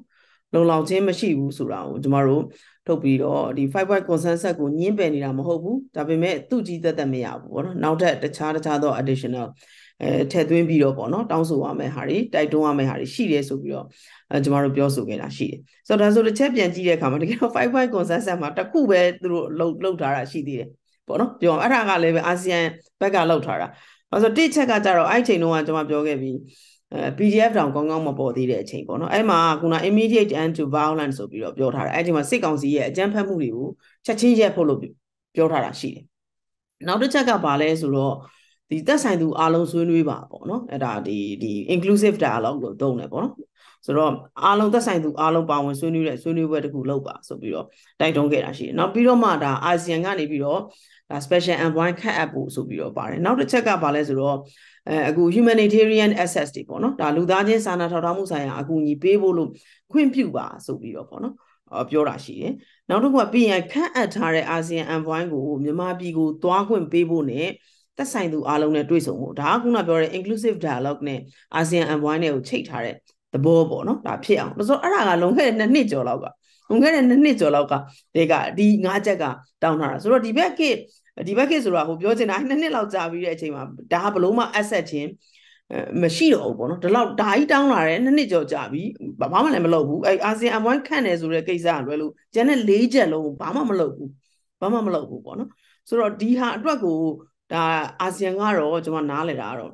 ลงหลักเช่นไม่ใช่บุสุราจะมาดูทุกปีเราที่ 5-point consensus ก็ยิ่งเป็นอย่างมโหบุแต่เป็นแม้ตู้จีแต่ไม่ยากปุ๊บเนาะนอกจากเด็กชาตัว additional เทตุนปีเราปุ๊บเนาะต้องสู้ว่าไม่หายใจตัวว่าไม่หายสิเรียสุบิโอจะมาดูพิจารณาสุเกล้าสิส่วนถ้าสุดเช็คยังจีเรียขามันเกี่ยวกับ 5-point consensus มาแต่คู่เบตุลงทาราสิดีเลยပေါ့နော်ပြောအဲ့ဒါကလည်းပဲအာဆီယံဘက်ကလောက်ထားတာဒါဆိုတိချက်ကကြတော့အဲ့ချိန်တုန်းကကျွန်မပြောခဲ့ပြီးPDF တောင်ကောင်းကောင်းမပေါ်သေးတဲ့အချိန်ပေါ့နော်အဲ့မှာခုန immediate end to violence ဆိုပြီးတော့ပြောထားတာအဲ့ဒီမှာစစ်ကောင်စီရဲ့အကြမ်းဖက်မှုတွေကိုချက်ချင်းရပ်ဖို့လို့ပြောထားတာရှိတယ်နောက်တစ်ချက်ကဘာလဲဆိုတော့ဒီသက်ဆိုင်သူအားလုံးဆွေးနွေးပါပေါ့နော်အဲ့ဒါဒီ inclusive dialogue လို့သုံးတယ်ပေါ့နော်ဆိုတော့အားလုံးသက်ဆိုင်သူအားလုံးပါဝင်ဆွေးနွေးတဲ့ဆွေးနွေးပွဲတစ်ခုလုပ်ပါဆိုပြီးတော့တိုက်တွန်းခဲ့တာရှိတယ်နောက်ပြီးတော့မှဒါ ASEAN ကနေပြီးတော့special envoy ခက်အပ်ဖို့ဆိုပြီးတော့ပါတယ်နောက်တစ်ချက်ကဘာလဲဆိုတော့အခု humanitarian access တွေပေါ့နော်ဒါလူသားချင်းစာနာထောက်ထားမှုဆိုင်ရာအကူအညီပေးဖို့လို့ခွင့်ပြုပါဆိုပြီးတော့ပေါ့နော်ပြောတာရှိတယ်နောက်တစ်ခုကပြည်ရန်ခက်အပ်ထားတဲ့ ASEAN envoy ကိုမြန်မာပြည်ကိုသွားခွင့်ပေးဖို့ ਨੇ သက်ဆိုင်သူအားလုံးနဲ့တွေ့ဆုံဖို့ဒါကခုနပြောတဲ့ inclusive dialogue နဲ့ ASEAN envoy နဲ့ကိုချိတ်ထားတဲ့သဘောပေါ့နော်ဒါဖြစ်အောင်ဆိုတော့အဲ့ဒါကလုံးခဲ့တဲ့2နှစ်ကျော်လောက်ကလုံးခဲ့တဲ့2နှစ်ကျော်လောက်ကဒီ5ချက်ကတောင်းထားတာဆိုတော့ဒီဘက်ကဆိုတာဟိုပြောချင်တာ2 နှစ်လောက်ကြာပြီးတဲ့အချိန်မှာဒါကဘလို့မှ asset ချင်းမရှိတော့ဘူးပေါ့နော်ဒီလောက်ဒါကြီးတောင်းလာတယ်2 နှစ်ကျော်ကြာပြီးဘာမှလည်းမလုပ်ဘူးအဲ ASEAN Envoy ခန့်တယ်ဆိုတဲ့ကိစ္စအလွဲလို့ကျန်တဲ့4ချက်လုံးဘာမှမလုပ်ဘူးပေါ့နော်ဆိုတော့ဒီဟာအတွက်ကိုဒါ ASEAN ကတော့ကျွန်မနားလည်တာကတော့ဒါ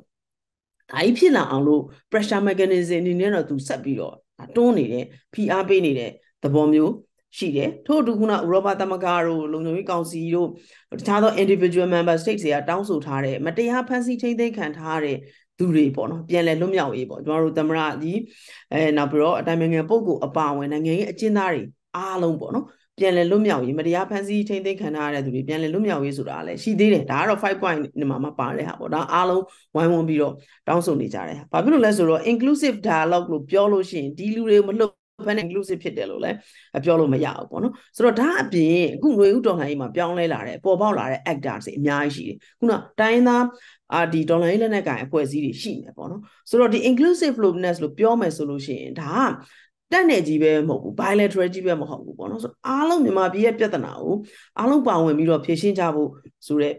ကြီးဖြစ်လာအောင်လို့ pressure mechanism အနေနဲ့တော့သူဆက်ပြီးတော့တွန်းနေတဲ့ဖိအားပေးနေတဲ့သဘောမျိုးရှိတယ်ထို့အတူခုနဥရောပသမဂ္ဂတို့လုံခြုံရေးကောင်စီတို့တခြားသော individual member states တွေကတောင်းဆိုထားတဲ့မတရားဖန်ဆီးထိန်းသိမ်းခံထားတဲ့ do repon, Pian Lumia Ebo, Doro Damaradi, Nabro, Daming a Bogu, a bow and a genari, Alombono, Pian Lumia, Maria Pansy, Tainting Canara, the Pian Lumia Isurale. She did it, out of 5 point in Mamma Pareha, or Alo, one won't be low, down so nitare. Pablo Lazuro, inclusive dialogue, Lopiolo, she, Dilure, inclusive Pidelole, a Piolo Mayapono. So that being good, Donahima, Pionlare, Bobala, Agdas, Miaji, Kuna, Dina. The Donailan again, poesy sheen upon. So the inclusive loopness look pure solution. Damn, then a jibe, bilateral jibe, Mohobono. So along my be a petanao, along bow and mirror patient abo, sure, a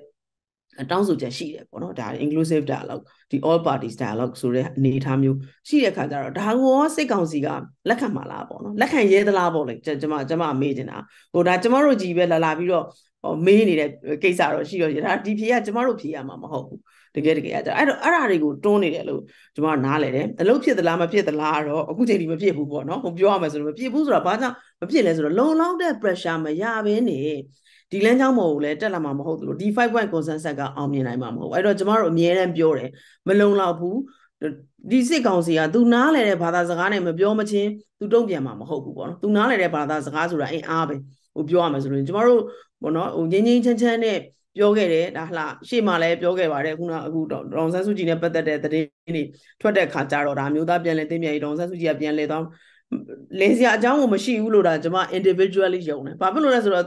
down so she upon that inclusive dialogue, the all parties dialogue, sure, need harm you. She a cadar, that was a consiga, like a malabon, like a yet labo, like Jama Maidena, or that tomorrow jibe la labiro, or mainly that case out of she or your DPA tomorrow pia, Mamma Hope. To get together. I go Tony Lou tomorrow night. A low pier the lama pier the laro, or good even people who are not of your master of people's rabana, but pillars are low long that pressure may have any. Dilena mole, Telamam Hodo, D5 consent saga, Omnia Mammo. I don't tomorrow near and pure. Malone Lapu, the DC Council, do not let a Padazarane, a biomachin, do don't be a mamma hope. Do not let a Padazazura in Abbey, or biomas tomorrow, but not, or Jenny Chantanet. ပြောခဲ့တယ်ဒါဟလာရှေ့မှာလဲပြောခဲ့ပါတယ်ခုနအခုတော့ဒေါန်ဆန်းစုကြည်နဲ့ပတ်သက်တဲ့သတင်းတွေထွက်တဲ့ခါကြတော့ဒါမျိုးသားပြန်လဲသိမြရေးဒေါန်ဆန်းစုကြည်ကပြန်လဲတော့လဲစရာအကြောင်းကိုမရှိဘူးလို့ဒါကျွန်မအင်တာဗီဂျွယ်လီယုံတယ်ဘာဖြစ်လို့လဲဆိုတော့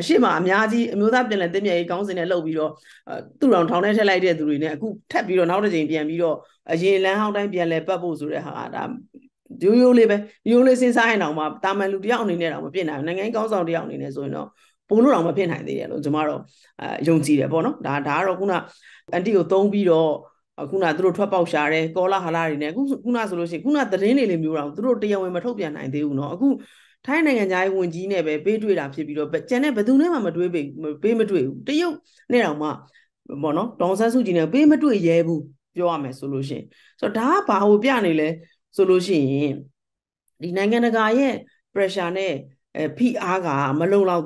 အရှိမအများကြီးအမျိုးသားပြန်လဲသိမြရေးကောင်းစဉ်နဲ့လှုပ်ပြီးတော့သူ့တော်ထောင်ထဲထည့်လိုက်တဲ့သူတွေနဲ့အခုထပ်ပြီးတော့နောက်တစ်ချိန်ပြန်ပြီးတော့အရင်လမ်းဟောင်းတိုင်းပြန်လဲပတ်ဖို့ဆိုတဲ့ဟာကဒါ ရိုးရိုးလေးပဲရိုးရိုးလေးစဉ်းစားရင်တော့မှတာမန်လူတယောက်အနေနဲ့တော့မဖြစ်နိုင်နိုင်ငံကောင်းဆောင်တယောက်အနေနဲ့ဆိုရင်တော့ ပူလို့တော့မဖြစ်နိုင်သေးတယ်လို့ကျမတို့ယုံကြည်တယ်ပေါ့နော်ဒါဒါကတော့ခုနအန်တီကိုသုံးပြီးတော့ခုနသူတို့ထွက်ပေါက်ရှာတယ်ကောလာဟလာတွေနဲ့အခုခုနသတရင်တွေလည်းမျိုးတော့သူတို့တရားဝင်မထုတ်ပြန်နိုင်သေးဘူးနော်အခုထိုင်းနိုင်ငံသားရဲ့ဝန်ကြီးနဲ့ပဲပေးတွေ့တာဖြစ်ဖြစ်ပြီးတော့တည်ယုတ်နေတာမှမပေါ့နော်ဒေါ်ဆန်းစုကြည်နဲ့ပေးမတွေ့ရဲဘူးပြောရမယ်ဆိုလို့ရှိရင်ဒီနိုင်ငံတကာရဲ့ pressure နဲ့ ဝင်လင်းပြော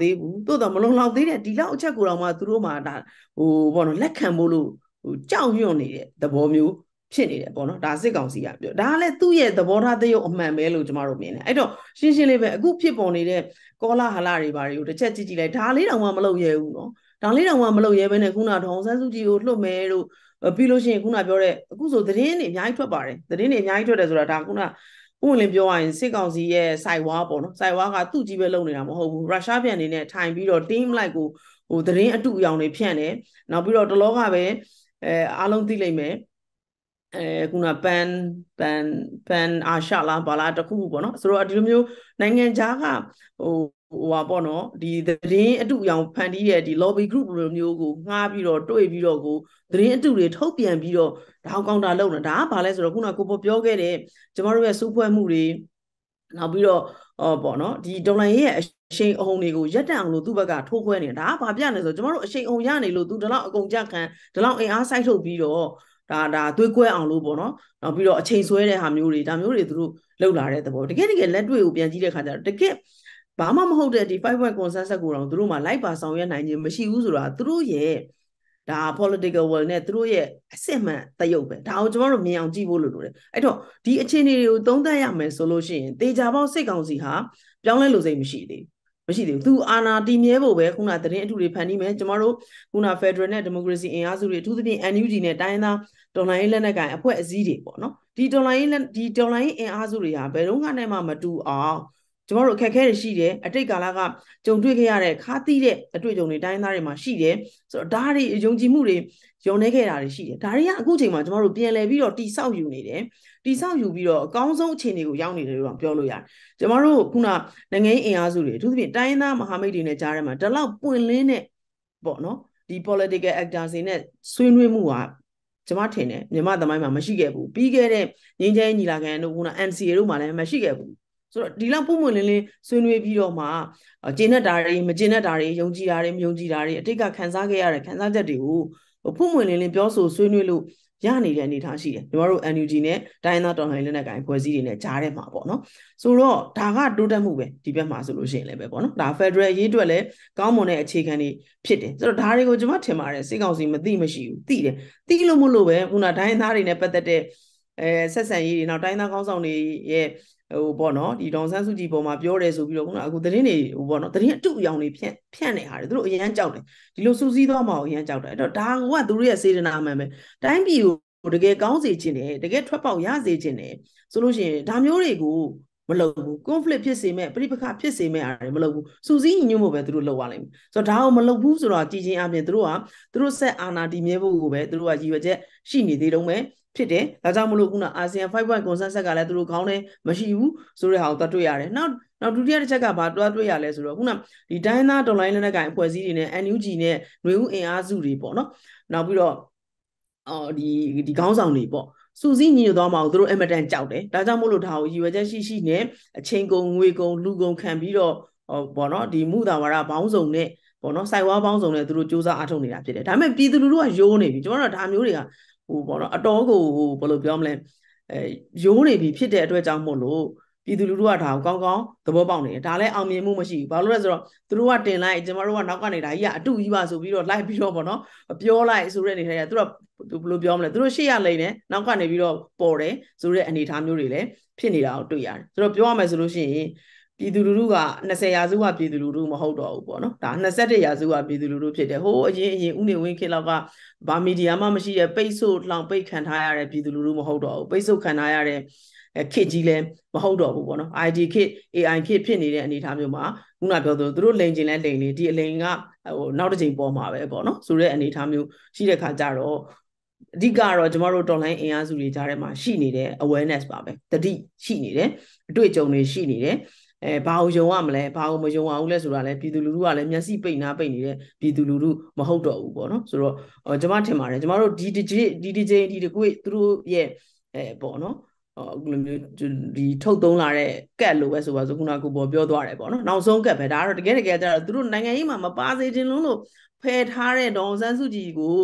ရရင်စစ်ကောင်စီရဲ့စိုက်ဝါပေါ့နော်စိုက်ဝါကသူ့ကြီးပဲလုံနေတာမဟုတ်ဘူးရုရှားပြန်နေတဲ့ထိုင်ပြီးတော့ ဒါကောင်တာလုံတာဒါဘာလဲဆိုတော့ခုနကိုပေါ်ပြောခဲ့တယ်ကျမတို့ရဲ့စုဖွဲ့မှုတွေနောက်ပြီးတော့ပေါ့နော်ဒီတော်လှန်ရေးရဲ့အရှိန်အဟုန်တွေကိုရပ်တန့်အောင်လို့သူ့ဘက်ကထိုးခွဲနေတာဒါဘာပြလဲဆိုတော့ကျမတို့အရှိန်အဟုန်ရနေလို့သူတလောက်အကုန်ကြက်ခံတလောက်အင်အားစိုက်ထုတ်ပြီးတော့ဒါတွေ့ကွဲအောင်လို့ပေါ့နော်နောက်ပြီးတော့အချိန်ဆွဲတဲ့ဟာမျိုးတွေဒါမျိုးတွေသူတို့လှုပ်လာတဲ့သဘောတကယ်တကယ်လက်တွေ့ကိုပြန်ကြည့်တဲ့အခါကျတော့တကယ်ဘာမှမဟုတ်တဲ့ဒီ political world နဲ့သူတို့ရဲ့အစစ်မှန်တက်ရုပ်ပဲဒါကိုကျမတို့မြင်အောင်ကြည့်ဖို့လိုတယ်အဲ့တော့ဒီအခြေအနေတွေကိုသုံးသပ်ရမယ်ဆိုလို့ရှိရင်တေချာပေါက်စိတ်ကောင်းစီဟာပြောင်းလဲလို့စိတ်မရှိသေးဘူးမရှိသေးဘူးသူအာနာတီမြဲဖို့ပဲခုနသတင်းအတူတွေဖန်တီးမယ်ကျမတို့ခုန Federal နဲ့ Democracy အင်အားစုတွေအထူးသဖြင့် NUG နဲ့တိုင်းသားဒေါ်လာရေးလက်နက်ကိုင်အဖွဲ့အစည်းတွေပေါ့နော်ဒီဒေါ်လာရေးအင်အားစုတွေဟာဘယ်တော့မှမတူအောင် Tomorrow, Kakarishi, I take Galaga, John Twigare, Kati, a twiggy dinari machine. So Dari, Jonji Muri, John Negara, she, Daria, Gutima, tomorrow, PLB or T South Unit, T South Ubiro, Council Chenu, Yanni, Piolia. Tomorrow, Kuna, Nange Azuri, to be Dina, Mohammed in a Jarama, Dala, Puinline, Bono, the political actors in it, Swinwe Mua. Tomatine, the mother, my mamma, she gave, Bigger, Ninja Nilagan, Una, and Sierra, Madame, she gave. So Dila Pumulini, soon we be Roma, a genadari, Majinadari, Yongiari, Yongiari, a Tika Kanzagari, Kanzadari, a Pumulini, Bioso, soon we loo, ရနေတဲ့အနေအထားရှိတယ်ညီမတို့ NUG နဲ့တိုင်းသားတော်လှန်ရေးလက်နက်ကိုင်ဖွဲ့စည်းတွေနဲ့ကြားထဲမှာပေါ့နော်ဆိုတော့ဒါကတိုးတက်မှုပဲဒီဘက်မှာဆိုလို့ရှိရင်လည်းပဲပေါ့နော်ဒါ Federal ရေးအတွက်လည်းကောင်းမွန်တဲ့အခြေခံတွေဖြစ်တယ်ဆိုတော့ဒါတွေကိုကျွန်မထင်ပါတယ်စစ်ကောင်စီမသိမရှိဘူးသိတယ်သိလို့မလို့ပဲခုနတိုင်းသားတွေနဲ့ပတ်သက်တဲ့ဆက်ဆံရေးတွေနောက်တိုင်းသားကောင်းဆောင်တွေရဲ့ဟိုပေါ့နော်ဒီဒေါ်ဆန်းစုကြည်ပေါ်မှာပြောတယ်ဆိုပြီးတော့ခုနအခုသတင်းတွေဟိုပေါ့နော်သတင်းအတုအယောင်တွေဖြန့်နေဟာတယ်သူတို့အရန်ကြောက်တယ်ဒီလိုစူးစီးသွားမှာကိုအရန်ကြောက်တယ်အဲ့တော့ဒါကသူတို့ရဲ့စေတနာမှန်ပဲတိုင်းပြည်ကိုတကယ်ကောင်းစေခြင်းတယ်တကယ်ထွက်ပေါက်ရစေခြင်းတယ်ဆိုလို့ရှိရင်ဒါမျိုးတွေကိုမလုပ်ဘူး conflict ဖြစ်စေမဲ့ပြိပခဖြစ်စေမဲ့အားတွေမလုပ်ဘူးစူးစီးညှို့မှုပဲသူတို့လုပ်ရလိမ့်မယ်ဆိုတော့ဒါကိုမလုပ်ဘူးဆိုတော့ကြည်ချင်းအပြင်သူတို့ဆက်အာဏာတည်မြဲဖို့ကိုပဲသူတို့ကရည်ရွယ်ချက်ရှိနေသေးတော့မယ်ဖြစ်တယ်ဒါကြောင့်မလို့ခုနအာဆီယံ 5-point consensus ကလည်းသူတို့ခေါင်းထဲမရှိဘူးဆိုတဲ့ဟာကိုတွေ့ရတယ်နောက်ဒုတိယတစ်ချက်ကဘာတွေ့ရလဲဆိုတော့ခုနဒီတိုင်းသား online လက်နက်ကိုင်အဖွဲ့အစည်းတွေနဲ့ NUG နဲ့နွေဦးအင်အားစုတွေပေါ့နော်နောက်ပြီးတော့ဒီခေါင်းဆောင်တွေပေါ့စူးစီးညှို့သွားမှာသူတို့အင်မတန်ကြောက်တယ်ဒါကြောင့်မလို့ဒါကိုရည်ရွယ်ချက်ရှိနဲ့အချိန်ကုန်ငွေကုန်လူကုန်ခံပြီးတော့ပေါ့နော်ဒီမူတာဝါဒဘောင်းဆောင်နဲ့ပေါ့နော်စိုက်ဝါးဘောင်းဆောင်နဲ့သူတို့စူးစမ်းအားထုတ်နေတာဖြစ်တယ်ဒါပေမဲ့ပြည်သူလူထုကယိုးနေပြီကျွန်တော်တို့ဒါမျိုးတွေကဟိုပေါ့နော်အတော်ကိုဟိုဘယ်လိုပြောမလဲရိုးနေပြီဖြစ်တဲ့အတွက်ကြောင့်မို့လို့ပြည်သူလူထုကဒါကိုကောင်းသဘောပေါက်နေတယ်ဒါလည်းအောင်မြင်မှုမရှိဘူးဘာလို့လဲဆိုတော့သူတို့ကတင်လိုက်ကျွန်တော်တို့ကနောက်ကနေဒါကြီးကအတူကြီးပါဆိုပြီးတော့လိုက်ပြီးတော့ပေါ့နော်ပြောလိုက်ဆိုတဲ့အနေထားကသူတို့ဘယ်လိုပြောမလဲသူတို့ရှေ့ရလိမ့်တယ်နောက်ကနေပြီးတော့ပေါ်တယ်ဆိုတဲ့အနေထားမျိုးတွေလည်းဖြစ်နေတာကိုတွေ့ရတယ်ဆိုတော့ပြောရမယ်ဆိုလို့ရှိရင်ပြည်သူလူထုက20ရာစုကပြည်သူလူထုမဟုတ်တော့ဘူးပေါ့နော်ဒါ21ရာစုကပြည်သူလူထုဖြစ်တယ်ဟိုအရင်ဦးနေဝင်းခေတ်လောက်ကဘာမီဒီယာမှမရှိတဲ့ပိတ်ဆို့လောင်ပိတ်ခံထားရတဲ့ပြည်သူလူထုမဟုတ်တော့ဘူးပိတ်ဆို့ခံထားရတဲ့ခေတ်ကြီးလည်းမဟုတ်တော့ဘူးပေါ့နော် ID ခေတ် AI ခေတ်ဖြစ်နေတဲ့အနေအထားမျိုးမှာခုနပြောသလိုသူတို့လိန်ကျင်လဲလိန်လေဒီအလိန်ကဟိုနောက်တစ်ချိန်ပေါ်မှာပဲပေါ့နော်ဆိုတဲ့အနေအထားမျိုးရှိတဲ့ခါကြတော့အဓိကတော့ကျမတို့ online အင်အားစုတွေကြားထဲမှာရှိနေတဲ့ awareness ပါပဲတတိရှိနေတယ်အတွေ့အကြုံတွေရှိနေတယ်ဘာကိုယုံရမလဲဘာကိုမယုံအောင်လဲဆိုတာလဲပြည်သူလူထုကလည်းမျက်စိပိတ်နာပိတ်နေတဲ့ပြည်သူလူထုမဟုတ်တော့ဘူးပေါ့နော်ဆိုတော့ကျွန်မထင်ပါတယ်ကျွန်မတို့ဒီတကွေ့သူတို့ရဲ့ပေါ့နော်အခုလိုမျိုးဒီထုတ်သုံးလာတဲ့ကတ်လိုပဲဆိုပါဆိုခုနကကိုပေါ်ပြောသွားတယ်ပေါ့နော်နောက်ဆုံးကတ်ပဲဒါကတော့တကယ်ကျတော့သူတို့နိုင်ငံရေးမှာမပါစေခြင်းလုံးလို့ဖယ်ထားတဲ့ဒေါ်ဆန်းစုကြည်ကို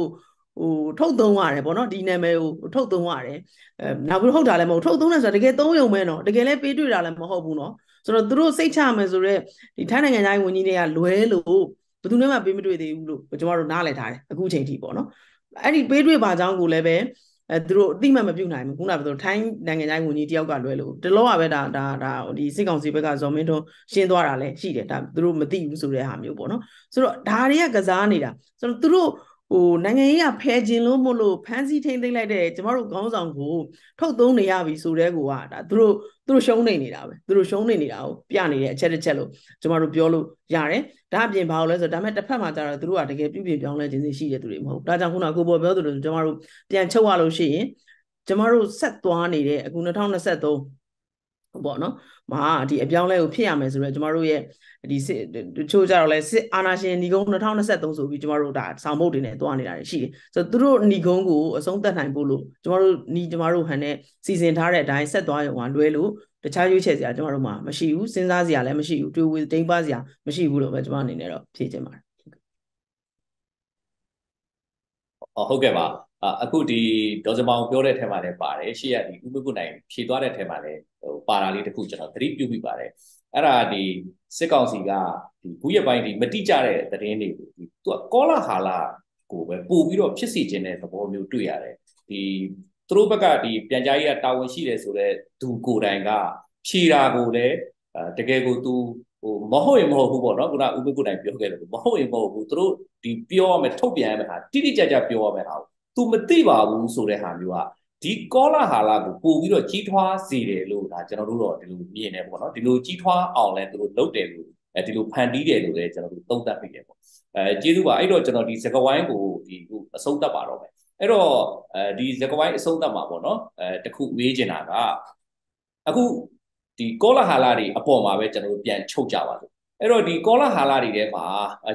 ဟိုထုတ်သုံးရတယ်ပေါ့နော်ဒီနာမည်ကိုထုတ်သုံးရတယ်နောက်ပြီးဟုတ်တာလည်းမဟုတ်ထုတ်သုံးတယ်ဆိုတာတကယ်သုံးရုံပဲနော်တကယ်လည်းပေးတွေ့တာလည်းမဟုတ်ဘူးနော်ဆိုတော့သူတို့စိတ်ချမယ်ဆိုတော့ဒီထိုင်းနိုင်ငံသားဝန်ကြီးတွေကလွဲလို့ဘယ်သူနဲ့မှပေးမတွေ့သေးဘူးလို့ကျွန်တော်တို့နားလည်ထားတယ်အခုချိန်ထိပေါ့နော်အဲ့ဒီပေးတွေ့ပါကြောင်းကိုလည်းပဲသူတို့အတိမတ်မပြုတ်နိုင်ဘူးခုနကပြောထိုင်းနိုင်ငံသားဝန်ကြီးတယောက်ကလွဲလို့တလောကပဲဒါဒီစစ်ကောင်စီဘက်ကဇော်မင်းထွန်းရှင်းသွားတာလည်းရှိတယ်ဒါသူတို့မသိဘူးဆိုတဲ့ဟာမျိုးပေါ့နော်ဆိုတော့ဒါတွေကကစားနေတာဆိုတော့သူတို့ဟိုနိုင်ငံရေးကဖဲခြင်းလို့မို့လို့ဖန်စီထိမ့်သိမ့်လိုက်တဲ့ကျမတို့ခေါင်းဆောင်ကိုထုတ်သုံးနေရပြီဆိုတဲ့ကိုကဒါသူတို့ရှုံးနေနေတာပဲသူတို့ရှုံးနေနေတာကိုပြနေတဲ့အချက်တစ်ချက်လို့ကျမတို့ပြောလို့ရတယ်ဒါအပြင်ဘာလို့လဲဆိုတော့ဒါမဲ့တစ်ဖက်မှာကျတော့သူတို့ကတကယ်ပြုပြင်ပြောင်းလဲခြင်းရှိတဲ့သူတွေမဟုတ်ဒါကြောင့်ခုနကကိုပေါ်ပြောသလိုကျမတို့ပြန်ချုပ်ရလို့ရှိရင်ကျမတို့ဆက်သွားနေတဲ့အခု2023ပေါ့နော်မာဒီအပြောင်းလဲကိုဖြစ်ရမယ်ဆိုတော့ကျမတို့ရဲ့ဒီစစ်ချိုးကြတော့လဲစစ်အာဏာရှင်ညီကုန်း2023ဆိုပြီးကျမတို့ဒါဆောင်ဘုတ်တွေနဲ့တွားနေတာရှိတယ်ဆိုတော့သူတို့ညီကုန်းကိုအဆုံးသတ်နိုင်ဖို့လို့ကျမတို့ဟန်နဲ့စီစဉ်ထားတဲ့အတိုင်းဆက်သွားရုံကလွဲလို့တခြားရွေးချယ်စရာကျမတို့မှာမရှိဘူးစဉ်းစားစရာလည်းမရှိဘူးတွေးဝေးတိမ်ပါစရာမရှိဘူးလို့ပဲကျမအနေနဲ့တော့ဖြေချင်ပါတယ်ဟုတ်ကဲ့ပါအခုဒီဒေါ်စမောင်ပြောတဲ့ထဲမှာလည်းပါတယ်ရှေ့ရဒီဥပက္ခုနိုင်ဖြေသွားတဲ့ထဲမှာလည်းဟိုပါတာလေးတစ်ခုကျွန်တော်သတိပြုမိပါတယ်အဲ့ဒါဒီစစ်ကောင်စီကဒီခုရပိုင်းဒီမတိကျတဲ့သတင်းတွေကိုဒီသူကကောလာဟာလာကိုပဲပို့ပြီးတော့ဖြစ်စီခြင်းတဲ့သဘောမျိုးတွေ့ရတယ်ဒီသူတို့ဘက်ကဒီပြန်ကြားရေးကတာဝန်ရှိတယ်ဆိုတော့သူကိုယ်တိုင်ကဖြေတာကိုလည်းတကယ်ကိုသူဟိုမဟုတ်ရင်မဟုတ်ဘူးပေါ့နော်ခုနဥပက္ခုနိုင်ပြောခဲ့တယ်မဟုတ်ရင်မဟုတ်ဘူးသူတို့ဒီပြောရမယ်ထုတ်ပြန်ရမယ်ဟာတိတိကျကျပြောရမယ်ဟာသူမသိပါဘူးဆိုတဲ့ဟာမျိုးอ่ะဒီကောလာဟာလာကိုပို့ပြီးတော့ကြီးထွားစေတယ်လို့ဒါကျွန်တော်တို့တော့ဒီလိုမြင်နေပေါ့နော်ဒီလိုကြီးထွားအောင်လဲသူတို့လုပ်တယ်လို့ဒီလိုဖန်တီးတယ်လို့လည်းကျွန်တော်တို့သုံးသပ်ပြတယ်ပေါ့ကျေးဇူးပါအဲ့တော့ကျွန်တော်ဒီဇကဝိုင်းကိုဒီအဆုံးသတ်ပါတော့မယ်အဲ့တော့ဒီဇကဝိုင်းအဆုံးသတ်မှာပေါ့နော်တခုမေးချင်တာကအခုဒီကောလာဟာလာတွေအပေါ်မှာပဲကျွန်တော်တို့ပြန်ချုပ်ကြပါလို့အဲ့တော့ဒီကောလာဟာလာတွေထဲမှာ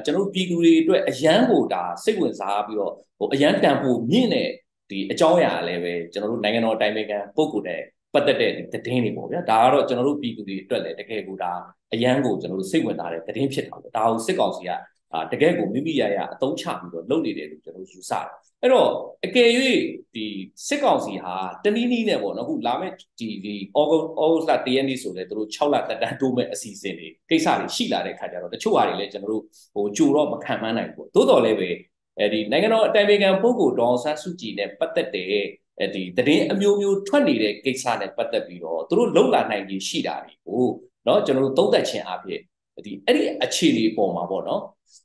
ကျွန်တော်ပြည်သူတွေအတွက်အရန်ဟိုတာစိတ်ဝင်စားပြီးတော့ဟိုအရန်တန်ဖိုးမြင့်တဲ့ဒီအကြောင်းအရာလည်းပဲကျွန်တော်တို့နိုင်ငံတော်အတိုင်ပင်ခံပုဂ္ဂိုလ်နဲ့ပတ်သက်တဲ့သတင်းတွေပေါ့ဗျာဒါကတော့ကျွန်တော်တို့ပြည်သူတွေအတွက်လည်းတကယ်ကိုဒါအရန်ကိုကျွန်တော်တို့စိတ်ဝင်စားတဲ့သတင်းဖြစ်တာပေါ့ဒါကိုစစ်ကောင်စီက啊，大概我咪咪呀呀都差唔多，老年人就都做曬。哎咯，一個月啲食嗰時嚇，等你呢個，嗱，我拉咩啲我拉 TND 數咧，都抽啦，但係都咩事先咧，幾曬咧，死啦咧，睇下咯，但係抽下咧，就攞我做咯，唔看乜嘢個，多多咧喂，誒啲，嗱個但係講不過當時數字咧不得嘅，誒啲，但係秒秒吞嚟咧，幾曬咧不得嘅咯，都攞老難嘅死啦咧，哦，嗱，就攞多得錢阿嘅，啲，誒啲錢嚟幫忙喎，嗱。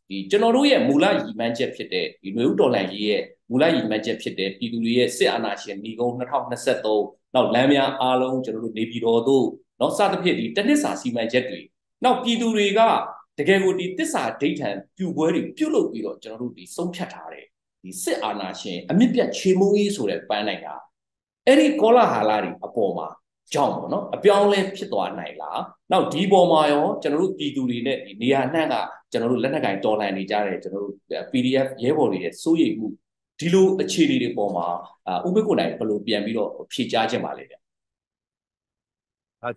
The general Mula Yimanjep Pete, you know, Dolaye, Mula Yimanjep Pete, Piduye, Seanashi, Nigo, Nathana Seto, now Lamia, Alon, General Nebido, not Satapeti, Tenesa, Simanjetri. Now Piduriga, the Gagodi, Tessa, Dayton, you worry, Pulo, General, the Sochatare, the Seanashi, Amibia Chimui, Sure, Banega, Eri Kola Halari, a Poma. ကြောင်းပေါ့နော် အပြောင်းလဲဖြစ်သွားနိုင်လား နောက်ဒီပေါ်မှာရော ကျွန်တော်တို့ပြည်သူတွေနဲ့ ဒီနေရာနှံ့က ကျွန်တော်တို့လက်နက်ကိုင်တော်လှန်နေကြတဲ့ ကျွန်တော်တို့ PDF ရဲဘော်တွေရဲ့စိုးရိမ်မှု ဒီလိုအခြေအနေတွေပေါ်မှာ ဦးဘိတ်ကိုနိုင်ဘယ်လိုပြန်ပြီးတော့ဖြေကြားခြင်းပါလဲဗျ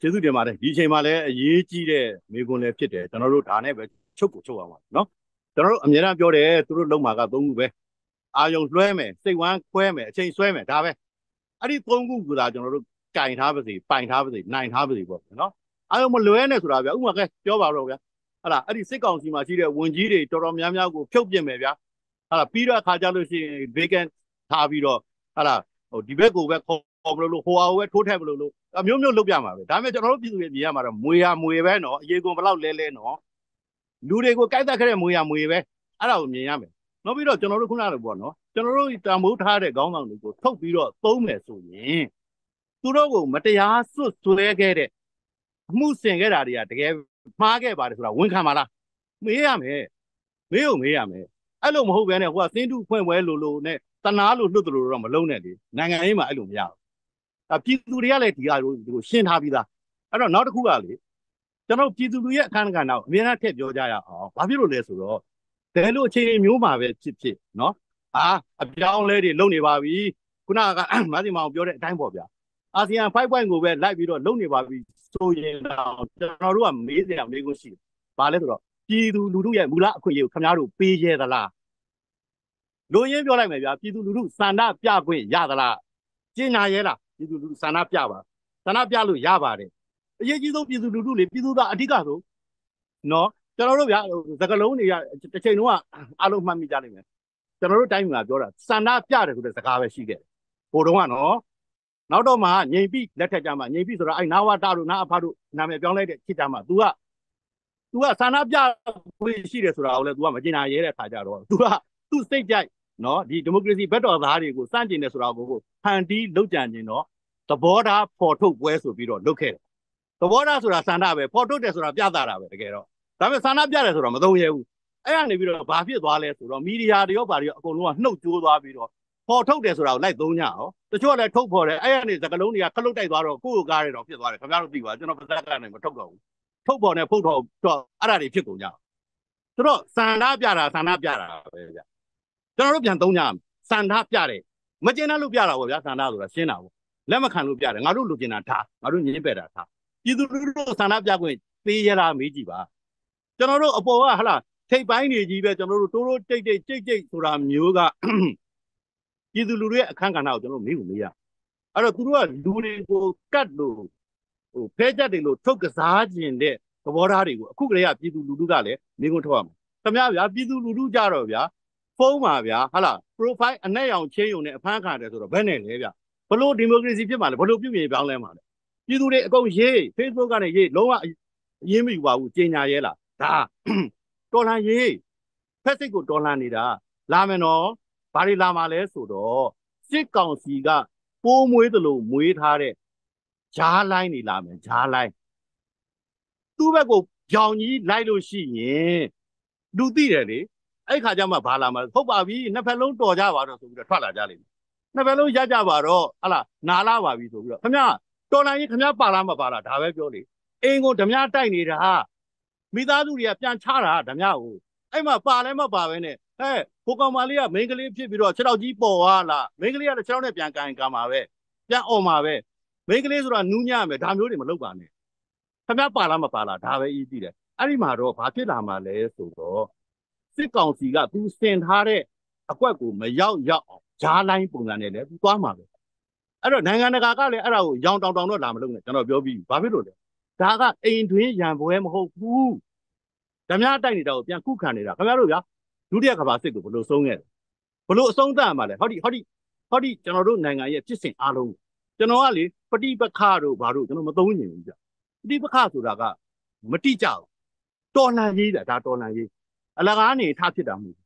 ကျေးဇူးတင်ပါတယ် ဒီအချိန်မှာလည်းအရေးကြီးတဲ့မေးခွန်းလည်းဖြစ်တယ် ကျွန်တော်တို့ဒါနဲ့ပဲချုပ်ကိုချုပ်အောင်ပါနော် ကျွန်တော်တို့အများအားပြောတယ် သူတို့လုံးမှာက 3 ခုပဲ အာရုံလွှဲမယ် စိတ်ဝမ်းခွဲမယ် အချိန်ဆွဲမယ် ဒါပဲ အဲ့ဒီ 3 ခုဆိုတာ ကျွန်တော်တို့ ไก่ท้าไปสิ ป่ายท้าไปสิ နိုင်ท้าไปสิ ပေါ့နော် အားလုံးမလွဲနဲ့ဆိုတာဗျာ ဥပမာကဲပြောပါတော့ဗျာ ဟလာ အဲ့ဒီစစ်ကောင်စီမှာရှိတဲ့ဝန်ကြီးတွေ တော်တော်များများကို ဖြုတ်ပြစ်မယ်ဗျာ ဟလာ ပြီးတော့အခါကျလို့ရှိရင် vacant ထားပြီးတော့ ဟလာ ဒီဘက်ကိုပဲခေါ်မလို့လို့ ဟိုဟာကိုပဲထိုးထည့်မလို့လို့ မျိုးမျိုးလုပ်ပြမှာပဲ ဒါပေမဲ့ကျွန်တော်တို့ပြည်သူတွေမြင်ရမှာတော့ မွေရမွေပဲနော် အရေးကုန်ဘလောက်လဲလဲနော် လူတွေကိုကိုက်တက်ခဲ့တဲ့မွေရမွေပဲ အဲ့ဒါကိုမြင်ရမယ် နောက်ပြီးတော့ကျွန်တော်တို့ခုနကလိုပေါ့နော် ကျွန်တော်တို့တံမိုးထားတဲ့ခေါင်းဆောင်တွေကိုထုတ်ပြီးတော့သုံးမယ်ဆိုရင် သူတို့ကိုမတရားဆွတ်ဆွဲခဲ့တဲ့မှုစင်ခဲ့တာတွေကတကယ်မှားခဲ့ပါတယ်ဆိုတာဝန်ခံပါလား ASEAN 5.5ကိုပဲလိုက်ပြီးတော့လုံနေပါပြီဆိုရင်တော့ကျွန်တော်တို့ကမေးစရာမေးခွန်းရှိတယ်။ဘာလဲဆိုတော့ပြည်သူလူထုရဲ့မူလအခွင့်အရေးကိုခင်ဗျားတို့ပေးရဲသလား။လူရင်းပြောလိုက်မယ်ဗျာပြည်သူလူထုစန္ဒပြခွင့်ရသလား။ကျင်းနာရဲလားပြည်သူလူထုစန္ဒပြပါ။စန္ဒပြလို့ရပါတယ်။အရေးကြီးဆုံးပြည်သူလူထုလေပြည်သူသားအဓိကဆိုနော်ကျွန်တော်တို့ဗျာစကလုံးတွေကတစ်ချိန်လုံးကအားလုံးမှတ်မိကြလိမ့်မယ်။ကျွန်တော်တို့တိုင်းမှာပြောတာစန္ဒပြတယ်ဆိုတဲ့စကားပဲရှိခဲ့တယ်။ဘို့တော့ကနော် နောက်တော့မှငြိမ်ပြီးလက်ထက်ကြမှာငြိမ်ပြီးဆိုတော့အဲ့နာဝတာတို့နားအဖာတို့နာမည်ပြောင်းလိုက်တဲ့ဖြစ်ကြမှာ ပေါ်ထုတ်တယ်ဆိုတာကိုလိုက်သုံးကြအောင်တချို့ကလည်းထုတ်ပေါ်တယ်အဲ့ရနေသကလုံးတွေကခလုတ်တိုက်သွားတော့ကိုယ့်ကိုယ်ကားတွေတော့ဖြစ်သွားတယ်ခင်ဗျားတို့သိပါကျွန်တော်ပါဇက်ကကနေမထုတ်တော့ဘူးထုတ်ပေါ်နဲ့ဖုတ်တော့တော့အဲ့ဒါတွေဖြစ်ကုန်ကြတော့ဆိုတော့စန္ဒပြတာစန္ဒပြတာပဲဗျာကျွန်တော်တို့ပြန်သုံးကြစန္ဒပြတာမကြေနပ်လို့ပြတာပေါ့ဗျာစန္ဒဆိုတာရှင်းတာပေါ့လက်မခံလို့ပြတယ်ငါတို့လူကျင်တာဒါငါတို့ညင်းပယ်တာဒါပြည်သူလူထုကိုအခန့်ခံတာကိုကျွန်တော်တို့မေးလို့မရ အဲ့တော့သူတို့ကလူတွေကိုကတ်လို့ဖဲချက်တွေကိုထုတ်ကစားခြင်းတဲ့သဘောထားတွေကိုအခုကလေးကပြည်သူလူထုကလည်းမိကုန်ထုတ်ရမှာသမ ဘာလေးလာမှာလဲဆိုတော့စစ်ကောင်စီကပိုးမွေးသလိုမွေးထားတဲ့ဂျားလိုင်းနေလာမယ်ဂျားလိုင်းသူ့ဘက်ကိုကြောင်ကြီးလိုက်လို့ရှိရင်လူသိတယ်လေအဲ့ခါကျမဘာလာမှာဟုတ်ပါပြီနှစ်ဖက်လုံးတော်ကြပါတော့ဆိုပြီးတော့ထွက်လာကြလိမ့်မယ်နှစ်ဖက်လုံးရကြပါတော့ဟလာနားလာပါပြီဆိုပြီးတော့ခင်ဗျာတော်လိုင်းကြီးခင်ဗျာပါလာမှာပါလားဒါပဲပြောလေအင်းကိုဓမြတိုက်နေတာဟာမိသားစုတွေကပြန်ချတာဓမြကိုအဲ့မှာပါလဲမပါပဲနဲ့ ဟဲ့ဘုကောင်မလေးကမိန်းကလေးဖြစ်ပြီးတော့6 တောက်ကြီးပေါ်လာမိန်းကလေးကလည်း6နဲ့ပြန်ကန်ကမ်းပါပဲပြန်អော်มาပဲမိန်းကလေးဆိုတာနူးညံ့မယ်ဒါမျိုးတွေမလုပ်ပါနဲ့ခင်ဗျာပါလားမပါလားဒါပဲအရေးကြီးတယ်အဲ့ဒီမှာတော့ဘာဖြစ်လာမှာလဲဆိုတော့ စစ်ကောင်စီကသူစင်ထားတဲ့အကွက်ကိုမရောက်ရောက်အောင်ဂျားလိုင်းပုံစံနဲ့လည်းသူသွားမှာပဲအဲ့တော့နိုင်ငံတကာကလည်းအဲ့ဒါကိုရောင်တောင်တောင်တော့လာမလုပ်နဲ့ကျွန်တော်ပြောပြီးဘာဖြစ်လို့လဲဒါကအိမ်တွင်းရံပွဲမဟုတ်ဘူးဓမြတိုက်နေတာကိုပြန်ခုခံနေတာခင်ဗျားတို့ဗျာဒုတိယကမ္ဘာစစ်ကိုဘလို့ဆုံးခဲ့တယ်ဘလို့အဆုံးသတ်မှာလဲဟုတ်ဒီကျွန်တော်တို့နိုင်ငံရဲ့ဖြစ်စဉ်အားလုံးကျွန်တော်ကလေပဋိပက္ခတို့ဘာတို့ကျွန်တော်မသုံးနိုင်ဘူးဗျပဋိပက္ခဆိုတာကမတိကျဘူးတော်လှန်ရေးတာဒါတော်လှန်ရေးအလကားနေထားဖြစ်တာမဟုတ်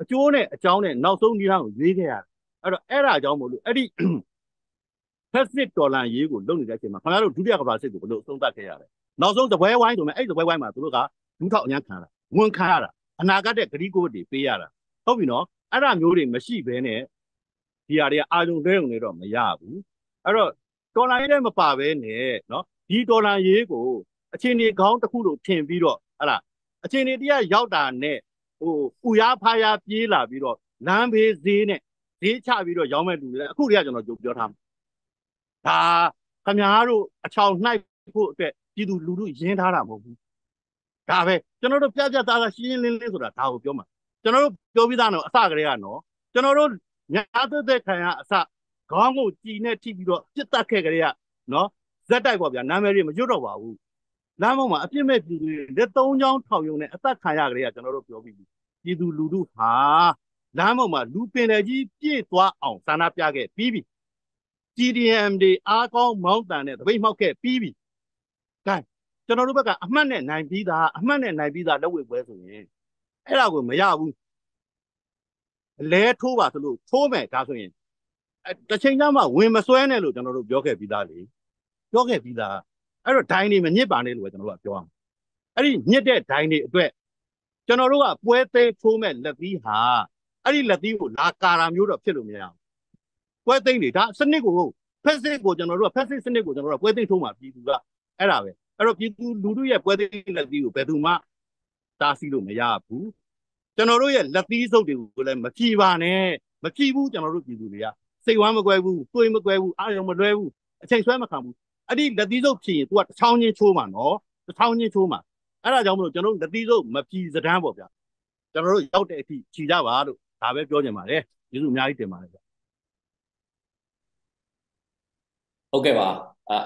အကျိုးနဲ့အကြောင်းနဲ့နောက်ဆုံးနည်းလမ်းကိုရွေးခဲ့ရတယ်အဲ့တော့အဲ့ဒါကြောင့်မို့လို့အဲ့ဒီဖက်စစ်တော်လှန်ရေးကိုလုပ်နေတဲ့အချိန်မှာခင်ဗျားတို့ဒုတိယကမ္ဘာစစ်ကိုဘလို့အဆုံးသတ်ခဲ့ရတယ်နောက်ဆုံးသပွဲဝိုင်းဆိုမှအဲ့သပွဲဝိုင်းမှာသူတို့ကလူထောက်အများခံရတာဝန်ခံရတာအနာဂတ်တဲ့ဂရီးကိုတွေပေးရတာဟုတ်ပြီနော်အဲ့ဒါမျိုးတွေမရှိဘဲနဲ့ဒီဟာတွေကအာရုံသေးုံနေတော့မရဘူးအဲ့တော့တော်လှန်ရေးလည်းမပါဘဲနဲ့နော်ဒီတော်လှန်ရေးကိုအချိန်ဒီခေါင်းတစ်ခုလို့ထင်ပြီးတော့ဟလာအချိန်ဒီတရားရောက်တာနဲ့ဟိုဥရဖာရပြေးလာပြီးတော့လမ်းဘေးဈေးနဲ့ဈေးချပြီးတော့ရောင်းမဲ့လူတွေအခုတည်းကကျွန်တော်ပြောထားမှာဒါခင်ဗျားတို့အချောင်နှိုက်ဖို့အတွက်ပြည်သူလူထုရင်းထားတာမဟုတ်ဘူးဒါပဲကျွန်တော်တို့ပြပြသားသားရှင်းရှင်းလင်းလင်းဆိုတာဒါကိုပြောမှာကျွန်တော်တို့ပြောပြီးသားတော့အစကတည်းကနော်ကျွန်တော်တို့ညာသက်သက်ခံရအစခေါင်းကိုကြည်နဲ့ထိပြီးတော့ပြစ်တတ်ခဲ့ကြတဲ့ကနော်ဇက်တိုက်ပေါ့ဗျာနာမည်တွေမရွတ်တော့ပါဘူးလမ်းပေါ်မှာအပြစ်မဲ့ပြည်သူတွေလက်သုံးချောင်းထောင်ရုံနဲ့အသက်ခံရကြတဲ့ကကျွန်တော်တို့ပြောပြီးပြည်သူလူထုဟာလမ်းပေါ်မှာလူပင်တယ်ကြီးပြည့်သွားအောင်ဆန္ဒပြခဲ့ပြီးပြီ GDM တွေအားကောင်းမောင်းတန်တဲ့တပိတ်မှောက်ခဲ့ပြီးပြီဒါကျွန်တော်တို့ဘက်ကအမှတ်နဲ့နိုင်ပြီးသားလက်ဝဲပွဲဆိုရင်အဲ့ဒါကိုမရဘူးလဲထိုးပါသလိုထိုးမယ်ဒါဆိုရင်တစ်ချိန်တည်းမှာဝင်မဆွဲနဲ့လို့ကျွန်တော်တို့ပြောခဲ့ပြီးသားလေပြောခဲ့ပြီးသားအဲ့တော့ဒိုင်းတွေမညစ်ပါနဲ့လို့ပဲကျွန်တော်တို့ကပြောအောင်အဲ့ဒီညစ်တဲ့ဒိုင်းတွေအတွက်ကျွန်တော်တို့ကပွဲသိမ်းထိုးမဲ့လက်သီးဟာအဲ့ဒီလက်သီးကိုလာကာရာမျိုးတော့ဖြစ်လို့မရအောင်ပွဲသိမ်းတွေဒါစနစ်ကိုဖက်စစ်ကိုကျွန်တော်တို့ကဖက်စစ်စနစ်ကိုကျွန်တော်တို့ကပွဲသိမ်းထိုးမှာပြည်သူကအဲ့ဒါပဲအဲ့တော့ပြည်သူလူထုရဲ့ပွဲသိမ်းလက်သီးကိုဘယ်သူမှတားဆီးလို့မရဘူးကျွန်တော်တို့ရဲ့လက်သီးစုပ်တွေကိုလည်းမဖြီးပါနဲ့မဖြီးဘူးကျွန်တော်တို့ပြည်သူတွေကစိတ်ဝမ်းမကွဲဘူးတွေးမကွဲဘူးအာရုံမလွဲဘူးအချိန်ဆွဲမခံဘူးအဲ့ဒီလက်သီးစုပ်ဖြီးရင် तू ကတစ်ချောင်းချင်းချိုးမှာနော်တစ်ချောင်းချင်းချိုးမှာအဲ့ဒါကြောင့်မလို့ကျွန်တော်တို့လက်သီးစုပ်မဖြီးစတန်းပေါ့ဗျာကျွန်တော်တို့ရောက်တဲ့အထိခြီကြပါလို့ဒါပဲပြောချင်ပါတယ်ယေရှုအများကြီးတင်ပါတယ်ဗျာဟုတ်ကဲ့ပါ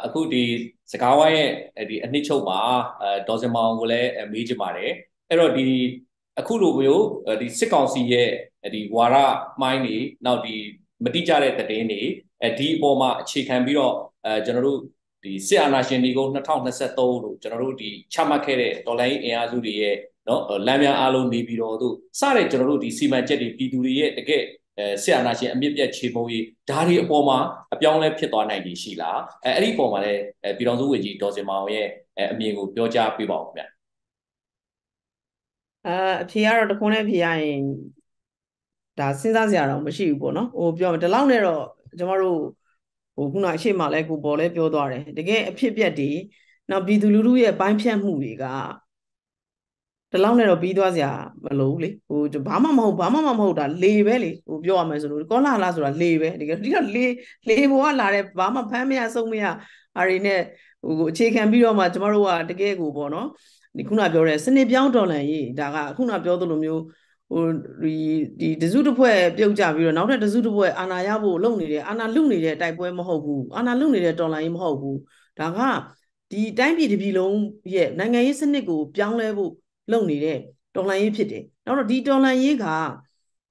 အခုဒီစကားဝိုင်းရဲ့ဒီအနှစ်ချုပ်မှာဒေါ်စင်မောင်ကိုလည်းမေးချင်ပါတယ်အဲ့တော့ဒီအခုလိုမျိုးဒီစစ်ကောင်စီရဲ့ဒီဝါရမိုင်းတွေနောက်ဒီမတိကျတဲ့တည်င်းတွေဒီအပေါ်မှာအခြေခံပြီးတော့ကျွန်တော်တို့ဒီစစ်အာဏာရှင်တွေကို2023လို့ကျွန်တော်တို့ဒီချမှတ်ခဲ့တဲ့တော်လှန်ရေးအင်အားစုတွေရဲ့နော်လမ်းများအားလုံးနေပြီးတော့သူစတဲ့ကျွန်တော်တို့ဒီစီမံချက်တွေပြည်သူတွေရဲ့တကယ်စစ်အာဏာရှင်အမြင့်ပြတ်ချေမှုရေးဒါတွေအပေါ်မှာအပြောင်းလဲဖြစ်သွားနိုင်ကြီးရှိလားအဲ့ဒီအပေါ်မှာလည်းပြည်တော်စုဝန်ကြီးဒေါ်စင်မောင်ရဲ့အမြင်ကိုပြောကြားပေးပါဦးခင်ဗျာအဖေကတော့တခုနဲ့ဖေရရင်ဒါစဉ်းစားစရာတော့မရှိဘူးပေါ့နော်ဟိုပြောဒီလောက်နဲ့တော့ကျမတို့ဟိုခုနအရှိမလဲကိုပေါ်လဲပြောသွားတယ်တကယ်အဖြစ်ပြက်တွေနောက်ပြည်သူလူထုရဲ့ပိုင်းဖြတ်မှုတွေကဒီလောက်နဲ့တော့ပြီးသွားစရာမလိုဘူးလေဟိုဘာမှမဟုတ်တာလေပဲလေဟိုပြောရမယ်ဆိုလို့ကောလာလာဆိုတာလေပဲတကယ်ဒီတော့လေပေါ်ကလာတဲ့ဘာမှဖမ်းမရဆုံးမရအာရီနဲ့ဟိုအခြေခံပြီးတော့မှကျမတို့ကတကယ်ကိုပေါ့နော်ဒီခုနပြောတဲ့စနစ်ပြောင်းတော်လှန်ရေးဒါကခုနပြောသလိုမျိုးဟိုဒီတစုတစ်ဖွဲ့ပြုတ်ကြပြီးတော့နောက်ထပ်တစုတစ်ဖွဲ့အာဏာရဖို့လုပ်နေတယ်အာဏာလုနေတဲ့တိုက်ပွဲမဟုတ်ဘူးအာဏာလုနေတဲ့တော်လှန်ရေးမဟုတ်ဘူးဒါကဒီတိုင်းပြည်တစ်ပြည်လုံးရဲ့နိုင်ငံရေးစနစ်ကိုပြောင်းလဲဖို့လုပ်နေတဲ့တော်လှန်ရေးဖြစ်တယ်နောက်တော့ဒီတော်လှန်ရေးက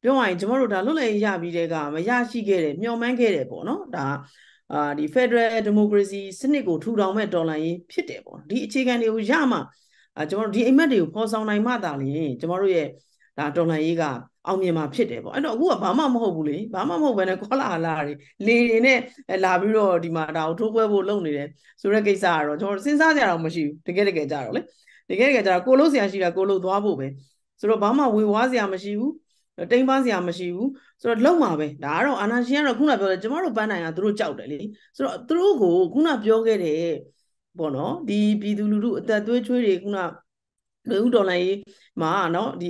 ပြောရရင်ကျွန်တော်တို့ဒါလွတ်လပ်ရေးရပြီးတဲ့ကမရရှိခဲ့တယ်မျှော်မှန်းခဲ့တယ်ပေါ့နော်ဒါဒီ Federal Democracy စနစ်ကိုထူထောင်မဲ့တော်လှန်ရေးဖြစ်တယ်ပေါ့ဒီအခြေခံတွေကိုရမှကျွန်တော်တို့ဒီအိမ်မက်တွေကိုပေါ်ဆောင်နိုင်မှသာလေကျွန်တော်တို့ရဲ့ဒါတော်လှန်ရေးကအောင်မြင်မှာဖြစ်တယ်ပေါ့အဲ့တော့အခုကဘာမှမဟုတ်ဘူးလေဘာမှမဟုတ်ဘဲနဲ့ကောလာဟလာတွေလေတွေနဲ့လာပြီးတော့ဒီမှာဒါကိုထိုးပွဲဖို့လုပ်နေတယ်ဆိုတဲ့ကိစ္စကတော့ကျွန်တော်စဉ်းစားကြတာမရှိဘူးတကယ်ကြတော့လေတကယ်ကြတော့ကိုလို့ဆရာရှိတာကိုလို့သွားဖို့ပဲဆိုတော့ဘာမှဝေဝါးဆရာမရှိဘူးတိမ်ပန်းဆရာမရှိဘူးဆိုတော့လုံမှာပဲဒါကတော့အာနာရှင်ကတော့ခုနပြောတယ်ကျွန်တော်တို့ပန်းနိုင်တာသူတို့ကြောက်တယ်လေဆိုတော့သူတို့ကိုခုနပြောခဲ့တဲ့ပေါ့နော်ဒီပြည်သူလူထုအသက်သွေးချွေးတွေခုနလူဒေါ်လာရေးမှာနော်ဒီ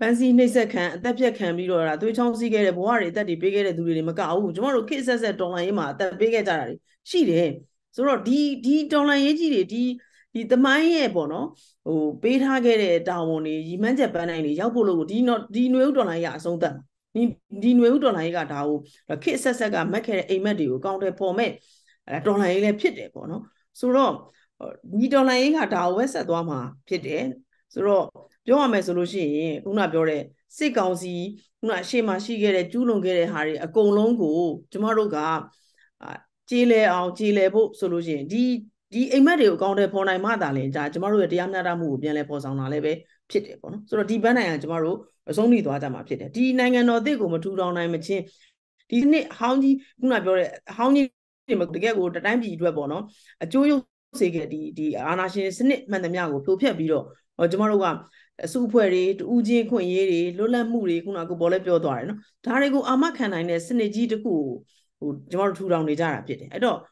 ပန်းစီနှိမ့်ဆက်ခံအသက်ပြက်ခံပြီးတော့ဒါသွေးချောင်းစီးခဲ့တဲ့ဘဝတွေအသက်တွေပေးခဲ့တဲ့သူတွေလည်းမကဘူးကျွန်တော်တို့ခေတ်ဆက်ဆက်ဒေါ်လာရေးမှာအသက်ပေးခဲ့ကြတာတွေရှိတယ်ဆိုတော့ဒီဒေါ်လာရေးကြီးတွေဒီ以他妈耶不喏，哦，被他给的大王呢，伊们这本来呢，要不喽，你有多难呀，兄弟，你有多难一个大王，那确实实个，没开的，伊们就讲的破灭，来多难一个撇的不喏，所以咯，你多难一个大王是多嘛撇的，所以咯，别话没说路线，我那表嘞，谁讲是，我那谁嘛谁给的，主动给的，还是公龙股，怎么都讲。 Chile out Chile bo solution di emeriu counter pona madalenta tomorrow at Yamada move Yale Posana lebe pit upon so di banana tomorrow was only to Adama pit. D Nangan or they go to down I machine. Disney how many the time di Dwebono, a joyo sig the Anashin snip Mandamiago, Pupia Bido, or tomorrow one. Superi, Uji Koyeri, Lola Muri, Kunago Bolepio Darno, Tarigo Amakana and Seneji to cool. 我们土壤里家人别的，哎到，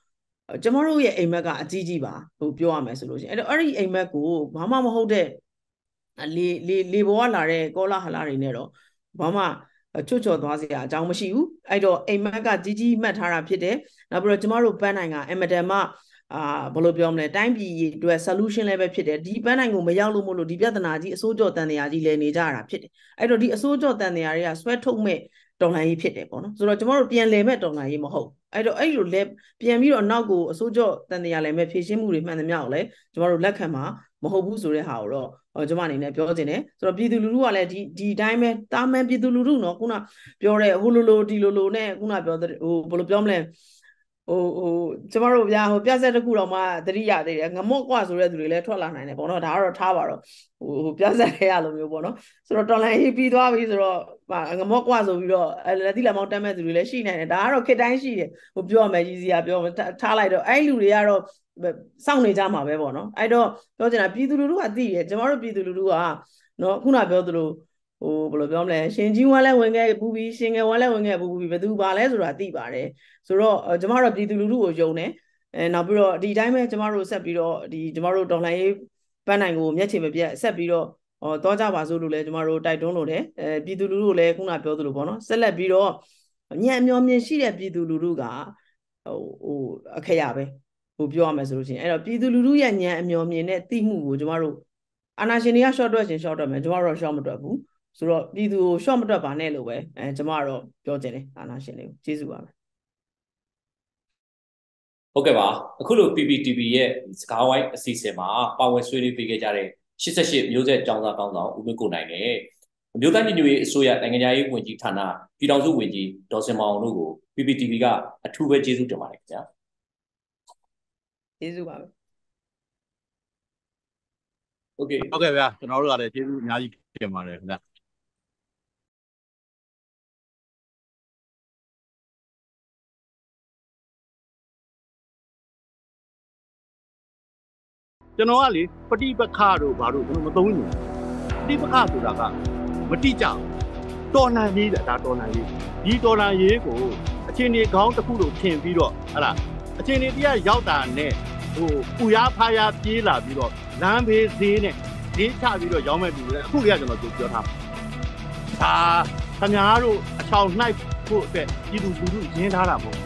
我们也买个自己吧，不别话买是路线，哎到而且买股，妈妈好的，你不玩了嘞，搞了还哪里呢咯？妈妈，悄东西啊，咱们是有，哎到买个自己买他人别的，那不然我们本来个，买的嘛啊，不如别我们 time 比对 solution 来别的，你本来我们养路么路，你别的哪只手脚单的呀，你来你家人别的，哎到你手脚单的呀呀，甩头没？ 当然伊撇的啵喏，所以，tomorrow 变来买当然伊冇好，哎呦来变咪咯，那个手脚等人家来买皮鞋木的买得咪好嘞，tomorrow 来看嘛，冇好不熟的好咯，，tomorrow 呢表姐呢，所以皮肚噜噜来第 time 他们皮肚噜噜喏，可能表嘞呼噜噜滴噜噜呢，可能表的不咯表嘞，，tomorrow 表姐的姑老妈这里呀这里，俺莫瓜熟嘞这里来拖拉奶奶啵喏，他二他吧咯，表姐来呀都没有啵喏，所以当然伊皮多皮是咯。 Ang mo kwa so bilo ladila mountain me dule shi ne da ro ketan shi de ho pyo ma ji sia pyo tha lai do ai lu de ya ro saung ne ja ma be bo no ai do pyo chin na pyi tu lu lu ka ti de jama ro pyi tu lu lu ka no khuna pyo tu lu ho blo pyo ma le shin ji wan lai win kae bu bi shin kae wan lai win kae bu bi ba tu ba lai so da ti ba de so ro jama ro pyi tu lu lu ho yong ne naw pi ro di time me jama ro set pi ro di jama ro ton lai pan nai ko myet chin me pye set pi ro 多加把收入嘞，我们带动了嘞，比多路嘞，公那表多路跑喏，实来比咯，年系列比多路个，开下呗，比我们收入钱，哎，比多路也年嘞，第五个就嘛咯，那些人家少多钱少多没，就嘛咯少么多不，所以说比多少么多办嘞路呗，哎，就嘛咯表姐嘞，那些嘞，结束啊。 OK 吧，可能 PVTV 耶，自家外试试嘛，把我水里边个家嘞。 ရှိစရှိမျိုးဆက်ကြောင်းသားကောင်းဆောင်ဦးမင်းကိုနိုင်နဲ့မြို့သားပြည်သူအစိုးရနိုင်ငံသားရေးဝန်ကြီးဌာနပြည်ထောင်စုဝန်ကြီးဒေါ်စင်မောင်တို့ကို PPTV ကအထူးပဲကျေးဇူးတင်ပါတယ်ခင်ဗျာကျေးဇူးပါပဲ Okay ဟုတ်ကဲ့ဗျာကျွန်တော်တို့ကလည်းကျေးဇူးအများကြီးတင်ပါတယ်ခင်ဗျာကျွန်တော်ကလေပฏิပက္ခတို့ဘာတို့ကျွန်တော်မသုံးဘူးပฏิပက္ခဆိုတာကမတိကျတော်လှန်ရေးတာတော်လှန်ရေးဒီတော်လှန်ရေးကိုအချင်းတွေခေါင်းတစ်ခုလိုထင်ပြီးတော့ဟာလားအချင်းတွေတရားရောက်တာနဲ့ဟိုပူရဖာရပြေးလာပြီးတော့လမ်းဘေးဈေးနဲ့ဈေးချပြီးတော့ရောင်းမဲ့လူတွေအခုလေကျွန်တော်ပြောထားပါခင်ဗျားတို့အချောင်နှိုက်ဖို့အတွက်ပြည်သူလူထုရင်းထားတာပေါ့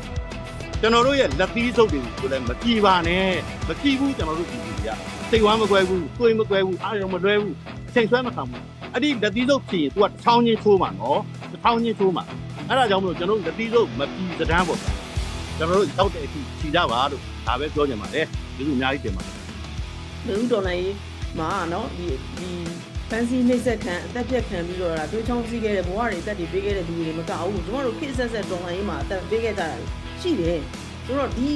ကျွန်တော်တို့ရဲ့လက်သီးစုပ်တွေကိုလည်းမကြည့်ပါနဲ့မကြည့်ဘူးကျွန်တော်တို့ကြည့်ကြည့်ရစိတ်ဝမ်းမကွဲဘူးသွေးမကွဲဘူးအားရုံမလွဲဘူးအချိန်ဆွဲမခံဘူးအဲ့ဒီလက်သီးစုပ်ဖြစ်ရင် तू ကချောင်းချင်းထိုးမှာနော်ချောင်းချင်းထိုးမှာအဲ့ဒါကြောင့်မလို့ကျွန်တော်တို့လက်သီးစုပ်မပြီးစတန်းပေါ့ကျွန်တော်တို့ရောက်တဲ့အထိခြိကြပါလို့ဒါပဲပြောချင်ပါတယ်လူလူအများကြီးတင်ပါတယ်လူလူတော်လည်းမာနော်ဒီဖန်စီနှိမ့်ဆက်ခံအသက်ပြက်ခံပြီးတော့ဒါတွေးချောင်းစီးခဲ့တဲ့ဘဝတွေတက်တည်ပေးခဲ့တဲ့လူတွေမကအောင်ကျွန်တော်တို့ခေတ်ဆက်ဆက်တော်လှန်ရေးမှာအသက်ပေးခဲ့ကြတယ် ရှိတယ်ဆိုတော့ဒီ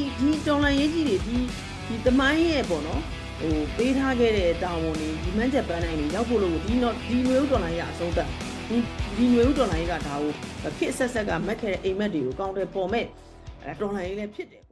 တော်လှန်ရေးကြီးတွေဒီတမိုင်းရဲ့ပေါ့နော်ဟိုပေးထားခဲ့တဲ့တာဝန်တွေဒီမှန်းချက်ပန်းတိုင်းတွေရောက်ဖို့လို့ဒီမျိုးတော်လှန်ရေးအဆုံးသတ်ဒီမျိုးတော်လှန်ရေးကဒါကိုခေတ်ဆက်ဆက်ကမက်ခဲ့တဲ့အိမ်မက်တွေကိုကောင်းတဲ့ပုံမဲ့တော်လှန်ရေးလည်းဖြစ်တယ်